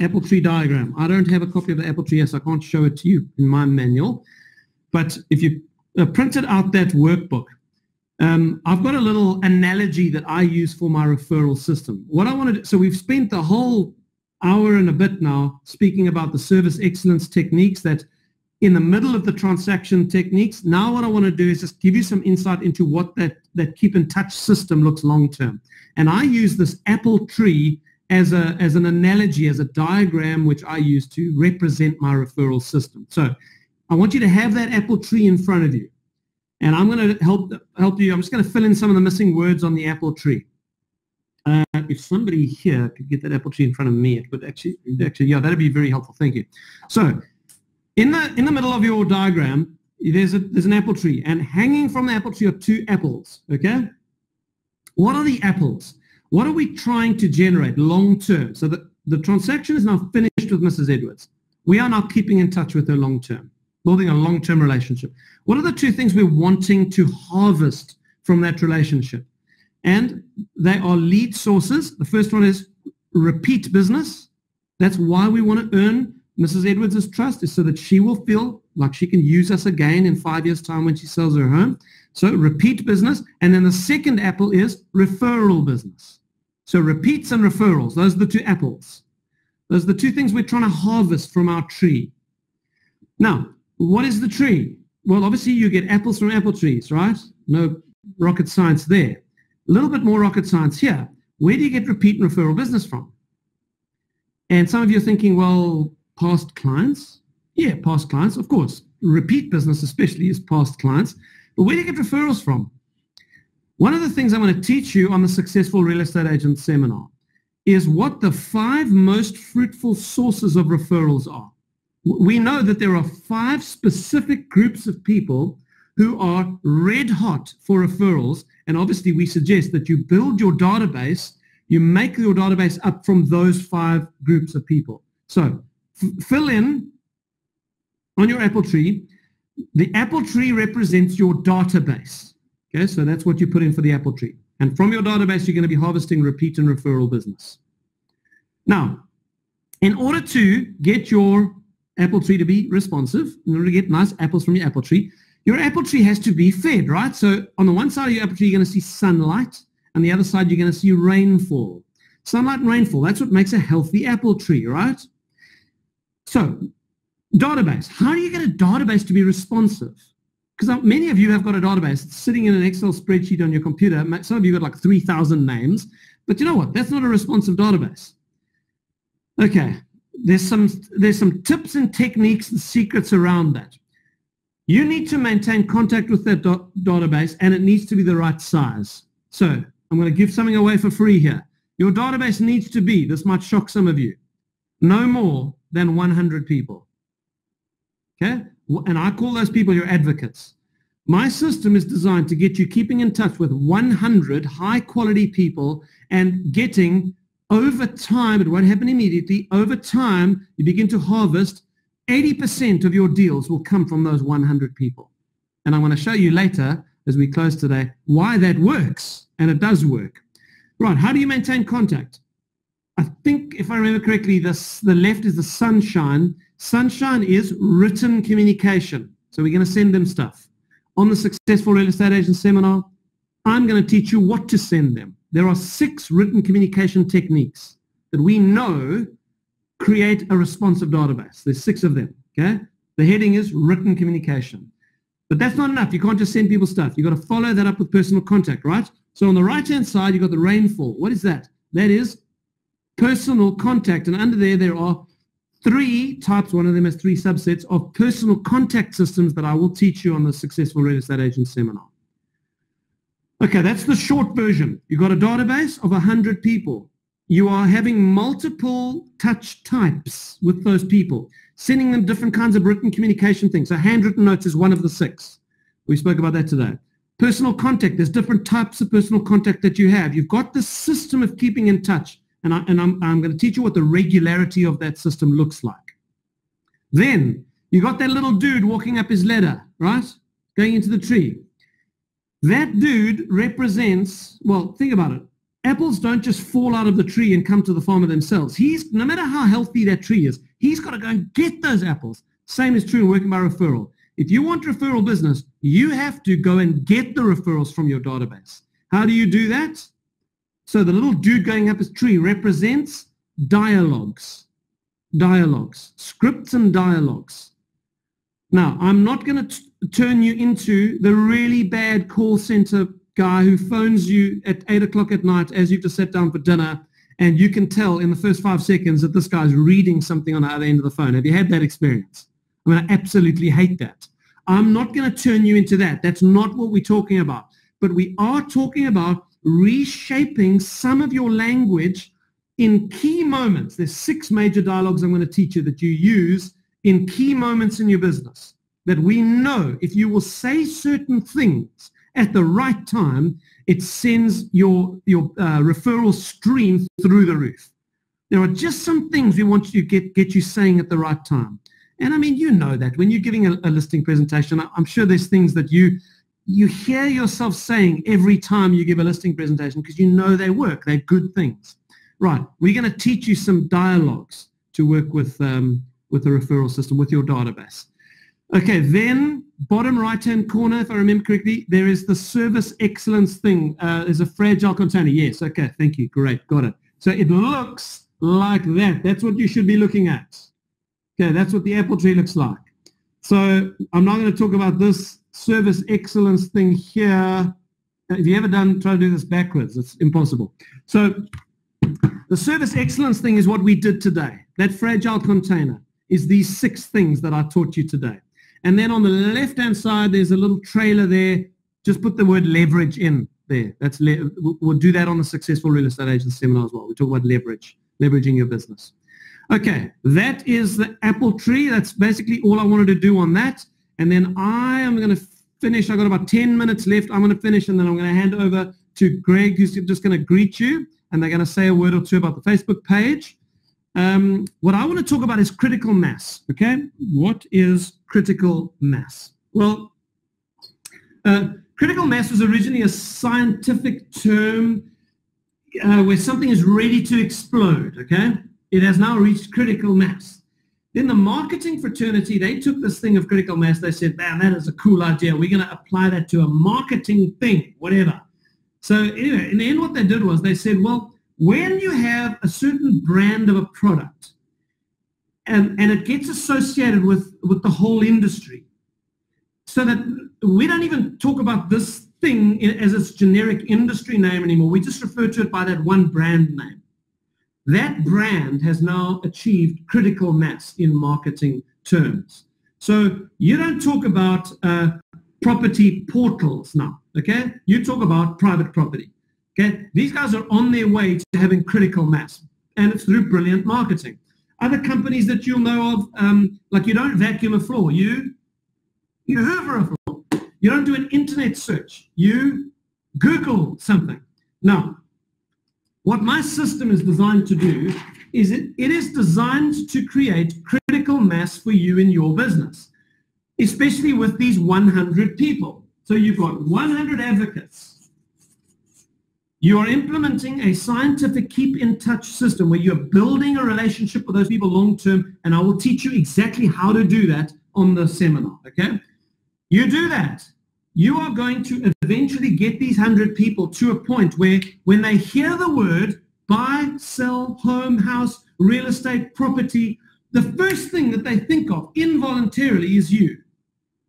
apple tree diagram. I don't have a copy of the apple tree, yes, I can't show it to you in my manual, but if you printed out that workbook, I've got a little analogy that I use for my referral system. What I want to do, so we've spent the whole hour and a bit now speaking about the service excellence techniques that in the middle of the transaction techniques. Now what I want to do is just give you some insight into what that keep in touch system looks long term. And I use this apple tree as an analogy, as a diagram, which I use to represent my referral system. So I want you to have that apple tree in front of you. And I'm going to help you. I'm just going to fill in some of the missing words on the apple tree. If somebody here could get that apple tree in front of me, it would actually, yeah, that would be very helpful. Thank you. So in the middle of your diagram, there's an apple tree, and hanging from the apple tree are two apples, okay? What are the apples? What are we trying to generate long term? So the transaction is now finished with Mrs. Edwards. We are now keeping in touch with her long term, building a long-term relationship. What are the two things we're wanting to harvest from that relationship? And they are lead sources. The first one is repeat business. That's why we want to earn Mrs. Edwards' trust, is so that she will feel like she can use us again in 5 years' time when she sells her home. So repeat business. And then the second apple is referral business. So repeats and referrals, those are the two apples. Those are the two things we're trying to harvest from our tree. Now, what is the tree? Well, obviously you get apples from apple trees, right? No rocket science there. A little bit more rocket science here. Where do you get repeat and referral business from? And some of you are thinking, well, past clients? Yeah, past clients, of course. Repeat business especially is past clients. But where do you get referrals from? One of the things I'm going to teach you on the Successful Real Estate Agent Seminar is what the 5 most fruitful sources of referrals are. We know that there are 5 specific groups of people who are red hot for referrals, and obviously we suggest that you build your database, you make your database up from those 5 groups of people. So fill in on your apple tree. The apple tree represents your database. Okay, so that's what you put in for the apple tree. And from your database, you're going to be harvesting repeat and referral business. Now, in order to get your apple tree to be responsive, in order to get nice apples from your apple tree has to be fed, right? So on the one side of your apple tree, you're going to see sunlight, and the other side, you're going to see rainfall. Sunlight and rainfall, that's what makes a healthy apple tree, right? So, database. How do you get a database to be responsive? Because many of you have got a database. It's sitting in an Excel spreadsheet on your computer. Some of you got like 3,000 names. But you know what? That's not a responsive database. Okay. There's some tips and techniques and secrets around that. You need to maintain contact with that database, and it needs to be the right size. So I'm going to give something away for free here. Your database needs to be, this might shock some of you, no more than 100 people. Okay? And I call those people your advocates. My system is designed to get you keeping in touch with 100 high-quality people and getting over time, it won't happen immediately, over time you begin to harvest, 80% of your deals will come from those 100 people. And I'm going to show you later, as we close today, why that works, and it does work. Right, how do you maintain contact? I think, if I remember correctly, the left is the sunshine. Sunshine is written communication. So we're going to send them stuff. On the Successful Real Estate Agent Seminar, I'm going to teach you what to send them. There are 6 written communication techniques that we know create a responsive database. There's 6 of them, okay? The heading is written communication. But that's not enough. You can't just send people stuff. You've got to follow that up with personal contact, right? So on the right-hand side, you've got the rainfall. What is that? That is personal contact. And under there, there are 3 types, one of them has 3 subsets, of personal contact systems that I will teach you on the Successful Real Estate Agent Seminar. Okay, that's the short version. You've got a database of 100 people. You are having multiple touch types with those people, sending them different kinds of written communication things. So handwritten notes is one of the 6. We spoke about that today. Personal contact, there's different types of personal contact that you have. You've got this system of keeping in touch, and I'm going to teach you what the regularity of that system looks like. Then you got that little dude walking up his ladder, right, going into the tree. That dude represents, well, think about it. Apples don't just fall out of the tree and come to the farmer themselves. He's, no matter how healthy that tree is, he's got to go and get those apples. Same is true in working by referral. If you want referral business, you have to go and get the referrals from your database. How do you do that? So the little dude going up his tree represents dialogues. Dialogues. Scripts and dialogues. Now, I'm not going to turn you into the really bad call center guy who phones you at 8 o'clock at night as you've just sat down for dinner, and you can tell in the first 5 seconds that this guy's reading something on the other end of the phone. Have you had that experience? I mean, I absolutely hate that. I'm not going to turn you into that. That's not what we're talking about. But we are talking about reshaping some of your language in key moments. There's 6 major dialogues I'm going to teach you that you use in key moments in your business, that we know if you will say certain things at the right time, it sends your referral stream through the roof. There are just some things we want you to get you saying at the right time. And I mean, you know that. When you're giving a listing presentation, I'm sure there's things that you hear yourself saying every time you give a listing presentation because you know they work. They're good things. Right. We're going to teach you some dialogues to work with the referral system, with your database. Okay, then bottom right-hand corner, if I remember correctly, there is the service excellence thing. There's a fragile container. Yes, okay, thank you. Great, got it. So it looks like that. That's what you should be looking at. Okay, that's what the apple tree looks like. So I'm not going to talk about this service excellence thing here. If you ever try to do this backwards, it's impossible. So the service excellence thing is what we did today. That fragile container is these 6 things that I taught you today. And then on the left-hand side, there's a little trailer there. Just put the word leverage in there. That's we'll do that on the Successful Real Estate Agent Seminar as well. We talk about leverage, leveraging your business. Okay, that is the apple tree. That's basically all I wanted to do on that. And then I am going to finish. I've got about 10 minutes left. I'm going to finish, and then I'm going to hand over to Greg, who's just going to greet you, and they're going to say a word or two about the Facebook page. What I want to talk about is critical mass, okay? What is critical mass? Well, critical mass was originally a scientific term where something is ready to explode, okay? It has now reached critical mass. Then the marketing fraternity, they took this thing of critical mass. They said, man, that is a cool idea. We're going to apply that to a marketing thing, whatever. So anyway, in the end, what they did was they said, well, when you have a certain brand of a product and it gets associated with the whole industry, so that we don't even talk about this thing as its generic industry name anymore. We just refer to it by that one brand name. That brand has now achieved critical mass in marketing terms. So you don't talk about property portals now, okay? You talk about private property, okay? These guys are on their way to having critical mass, and it's through brilliant marketing. Other companies that you'll know of, like you don't vacuum a floor, you hoover a floor. You don't do an internet search, you Google something. Now, what my system is designed to do is it is designed to create critical mass for you in your business, especially with these 100 people. So you've got 100 advocates. You are implementing a scientific keep in touch system where you're building a relationship with those people long term, and I will teach you exactly how to do that on the seminar, okay? You do that. You are going to eventually get these 100 people to a point where when they hear the word buy, sell, home, house, real estate, property, the first thing that they think of involuntarily is you.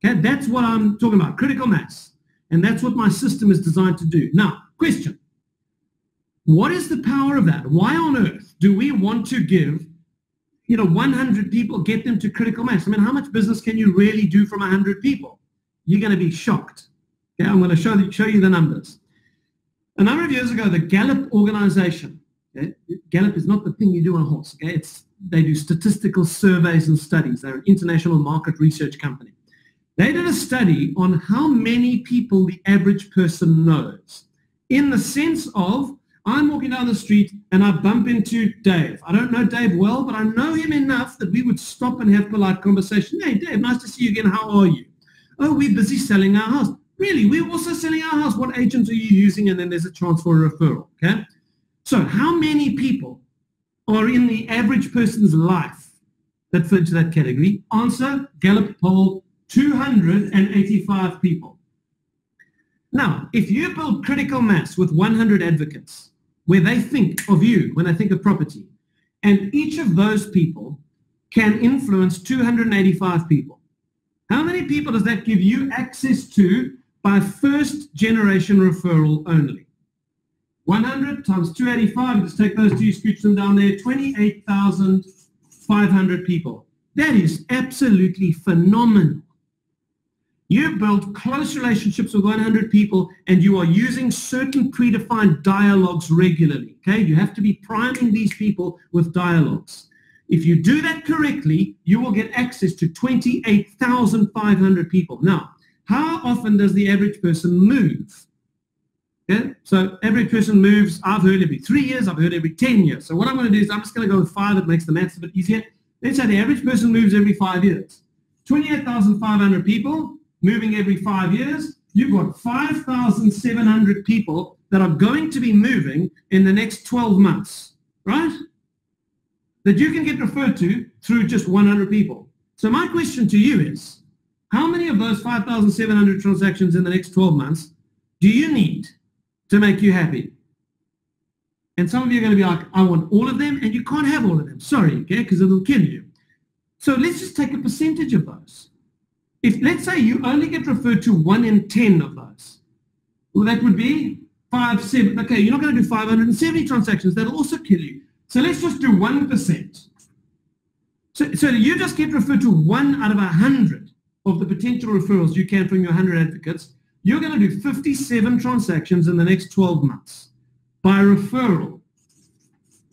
Okay, that's what I'm talking about, critical mass. And that's what my system is designed to do. Now, question. What is the power of that? Why on earth do we want to give, 100 people, get them to critical mass? I mean, how much business can you really do from 100 people? You're going to be shocked. Okay, I'm going to show you the numbers. A number of years ago, the Gallup organization, okay, Gallup is not the thing you do on a horse, okay? They do statistical surveys and studies. They're an international market research company. They did a study on how many people the average person knows, in the sense of, I'm walking down the street and I bump into Dave. I don't know Dave well, but I know him enough that we would stop and have polite conversation. Hey, Dave, nice to see you again. How are you? Oh, we're busy selling our house. Really, we're also selling our house. What agents are you using? And then there's a chance for a referral, okay? So how many people are in the average person's life that fit into that category? Answer, Gallup poll, 285 people. Now, if you build critical mass with 100 advocates, where they think of you when they think of property, and each of those people can influence 285 people, how many people does that give you access to by first generation referral only? 100 times 285, just take those two, scooch them down there, 28,500 people. That is absolutely phenomenal. You build close relationships with 100 people and you are using certain predefined dialogues regularly, okay? You have to be priming these people with dialogues. If you do that correctly, you will get access to 28,500 people. Now, how often does the average person move? Okay? So average person moves, I've heard every 3 years, I've heard every 10 years. So what I'm going to do is I'm just going to go with 5, it makes the maths a bit easier. Let's say the average person moves every 5 years. 28,500 people moving every 5 years. You've got 5,700 people that are going to be moving in the next 12 months, right? That you can get referred to through just 100 people. So my question to you is, how many of those 5,700 transactions in the next 12 months do you need to make you happy? And some of you are going to be like, I want all of them, and you can't have all of them. Sorry, okay, because it'll kill you. So let's just take a percentage of those. If, let's say, you only get referred to 1 in 10 of those, well, that would be 5, 7. Okay, you're not going to do 570 transactions. That'll also kill you. So let's just do 1%. So you just get referred to 1 out of 100 of the potential referrals you can from your 100 advocates. You're going to do 57 transactions in the next 12 months by referral.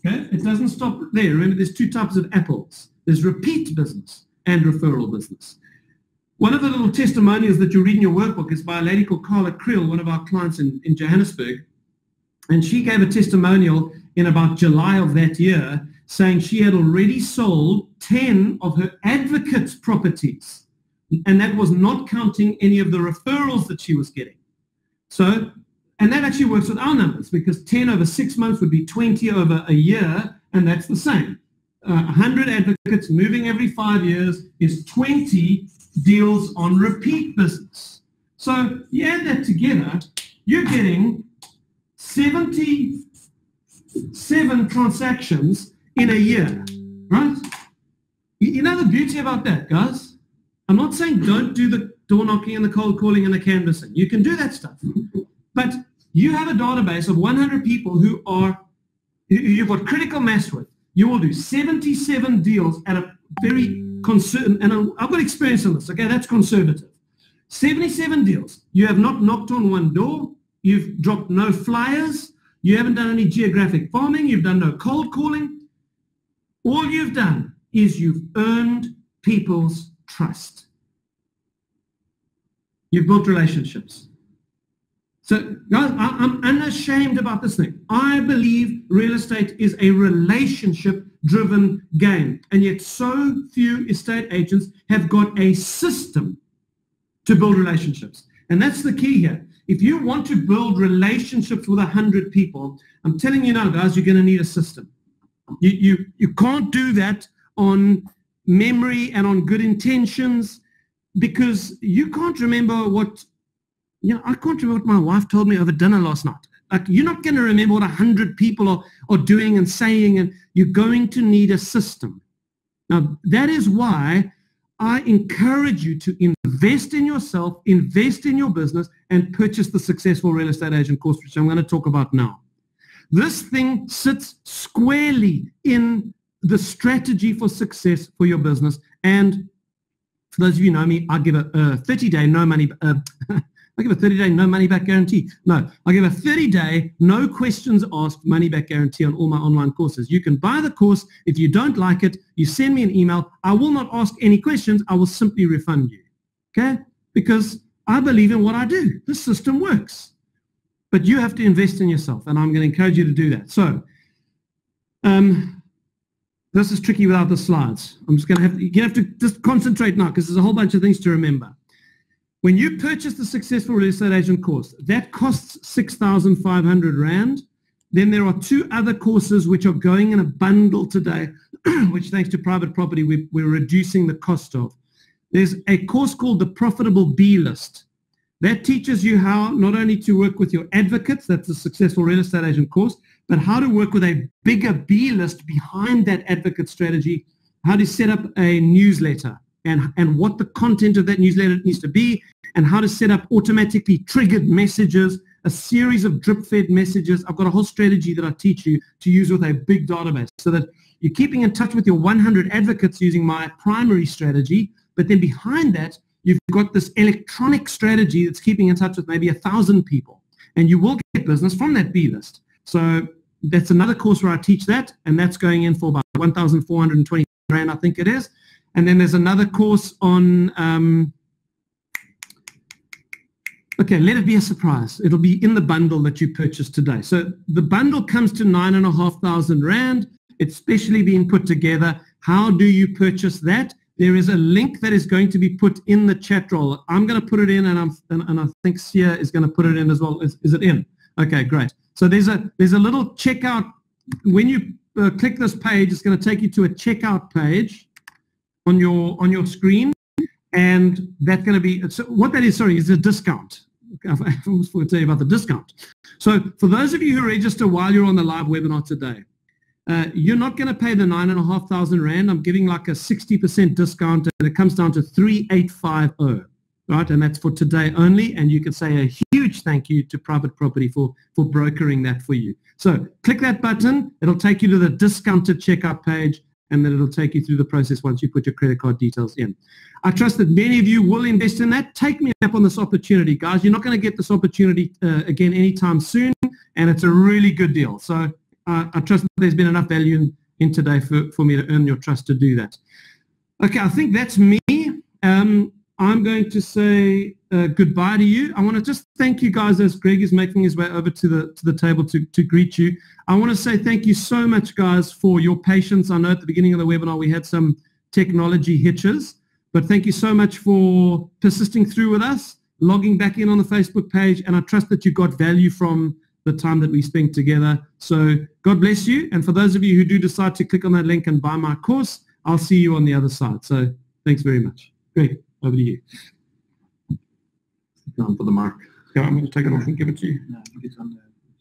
Okay? It doesn't stop there. Remember, there's two types of apples. There's repeat business and referral business. One of the little testimonials that you read in your workbook is by a lady called Carla Krill, one of our clients in Johannesburg. And she gave a testimonial in about July of that year, saying she had already sold 10 of her advocates' properties. And that was not counting any of the referrals that she was getting. So, and that actually works with our numbers, because 10 over 6 months would be 20 over a year, and that's the same. 100 advocates moving every 5 years is 20 deals on repeat business. So you add that together, you're getting 77 transactions in a year, right? You know the beauty about that, guys? I'm not saying don't do the door knocking and the cold calling and the canvassing. You can do that stuff. But you have a database of 100 people who are, you've got critical mass with. You will do 77 deals at a very conservative, and I've got experience in this, okay, that's conservative. 77 deals. You have not knocked on one door. You've dropped no flyers. You haven't done any geographic farming. You've done no cold calling. All you've done is you've earned people's trust. You've built relationships. So, guys, I'm unashamed about this thing. I believe real estate is a relationship-driven game, and yet so few estate agents have got a system to build relationships. And that's the key here. If you want to build relationships with 100 people, I'm telling you now, guys, you're going to need a system. You can't do that on memory and on good intentions, because you can't remember what... You know, I can't remember what my wife told me over dinner last night. Like, you're not going to remember what 100 people are doing and saying, and you're going to need a system. Now, that is why I encourage you to invest in yourself, invest in your business, and purchase the Successful Real Estate Agent course, which I'm going to talk about now. This thing sits squarely in the strategy for success for your business. And for those of you who know me, I give a 30-day no money... I give a 30-day no-money-back guarantee. No, I give a 30-day no-questions-asked money-back guarantee on all my online courses. You can buy the course. If you don't like it, you send me an email. I will not ask any questions. I will simply refund you, okay? Because I believe in what I do. This system works. But you have to invest in yourself, and I'm going to encourage you to do that. So this is tricky without the slides. I'm just going to have to, you're going to have to just concentrate now, because there's a whole bunch of things to remember. When you purchase the Successful Real Estate Agent course, that costs 6,500 Rand. Then there are two other courses which are going in a bundle today, which thanks to Private Property, we're reducing the cost of. There's a course called the Profitable B-List. That teaches you how not only to work with your advocates, that's the Successful Real Estate Agent course, but how to work with a bigger B-list behind that advocate strategy, how to set up a newsletter, and what the content of that newsletter needs to be, and how to set up automatically triggered messages, a series of drip-fed messages. I've got a whole strategy that I teach you to use with a big database so that you're keeping in touch with your 100 advocates using my primary strategy, but then behind that, you've got this electronic strategy that's keeping in touch with maybe 1,000 people, and you will get business from that B-list. So that's another course where I teach that, and that's going in for about 1,420 Rand, I think it is. And then there's another course on, okay, let it be a surprise. It'll be in the bundle that you purchased today. So the bundle comes to 9,500 Rand. It's specially being put together. How do you purchase that? There is a link that is going to be put in the chat roll. I'm going to put it in, and I think Siya is going to put it in as well. Is it in? Okay, great. So there's a little checkout. When you click this page, it's going to take you to a checkout page on your screen, and that's going to be, so what that is, sorry, is a discount. I almost forgot to tell you about the discount. So for those of you who register while you're on the live webinar today, you're not going to pay the 9,500 Rand. I'm giving like a 60% discount, and it comes down to 3,850, right? And that's for today only, and you can say a huge thank you to Private Property for brokering that for you. So click that button. It'll take you to the discounted checkout page, and then it'll take you through the process once you put your credit card details in. I trust that many of you will invest in that. Take me up on this opportunity, guys. You're not going to get this opportunity again anytime soon, and it's a really good deal. So I trust that there's been enough value in today for me to earn your trust to do that. Okay, I think that's me. I'm going to say goodbye to you. I want to just thank you guys as Greg is making his way over to the table to greet you. I want to say thank you so much, guys, for your patience. I know at the beginning of the webinar we had some technology hitches, but thank you so much for persisting through with us, logging back in on the Facebook page, and I trust that you got value from the time that we spent together. So God bless you. And for those of you who do decide to click on that link and buy my course, I'll see you on the other side. So thanks very much. Greg, over to you. Down for the mic. Yeah, I'm going to take it off and give it to you.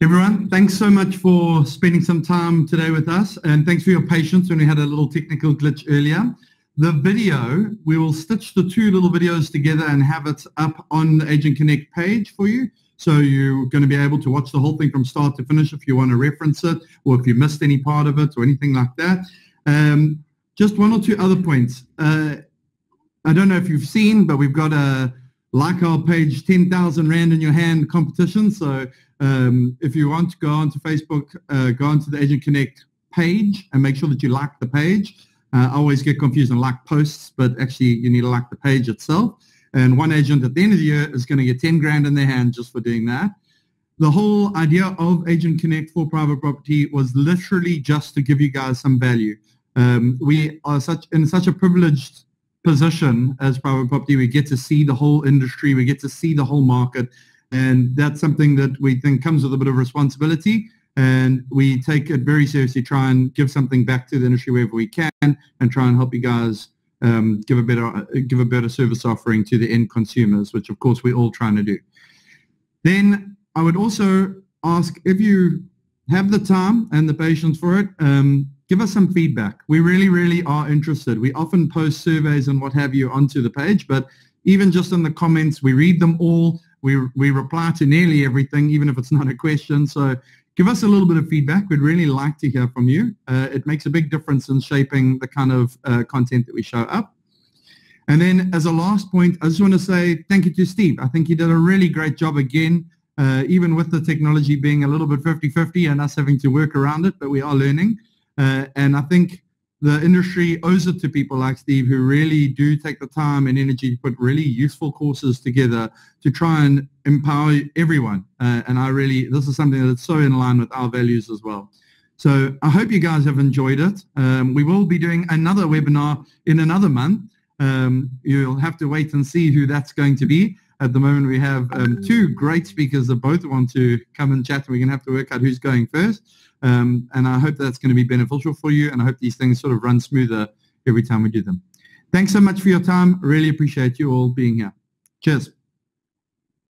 Everyone, thanks so much for spending some time today with us, and thanks for your patience when we had a little technical glitch earlier. The video, we will stitch the two little videos together and have it up on the Agent Connect page for you. So you're going to be able to watch the whole thing from start to finish if you want to reference it, or if you missed any part of it or anything like that. Just one or two other points. I don't know if you've seen, but we've got a like our page 10,000 Rand in your hand competition. So if you want, go onto Facebook, go onto the Agent Connect page and make sure that you like the page. I always get confused and like posts, but actually you need to like the page itself. And one agent at the end of the year is going to get 10 grand in their hand just for doing that. The whole idea of Agent Connect for Private Property was literally just to give you guys some value. We are in such a privileged position as Private Property. We get to see the whole industry, we get to see the whole market, and that's something that we think comes with a bit of responsibility, and we take it very seriously, try and give something back to the industry wherever we can, and try and help you guys give a better service offering to the end consumers, which of course we're all trying to do. Then I would also ask, if you have the time and the patience for it, give us some feedback. We really, really are interested. We often post surveys and what have you onto the page, but even just in the comments, we read them all. We reply to nearly everything, even if it's not a question. So give us a little bit of feedback. We'd really like to hear from you. It makes a big difference in shaping the kind of content that we show up. And then as a last point, I just want to say thank you to Steve. I think he did a really great job again, even with the technology being a little bit 50-50 and us having to work around it, but we are learning. And I think the industry owes it to people like Steve, who really do take the time and energy to put really useful courses together to try and empower everyone. And this is something that's so in line with our values as well. So I hope you guys have enjoyed it. We will be doing another webinar in another month. You'll have to wait and see who that's going to be. At the moment, we have two great speakers that both want to come and chat, and we're going to have to work out who's going first. And I hope that's going to be beneficial for you, and I hope these things sort of run smoother every time we do them. Thanks so much for your time. Really appreciate you all being here. Cheers.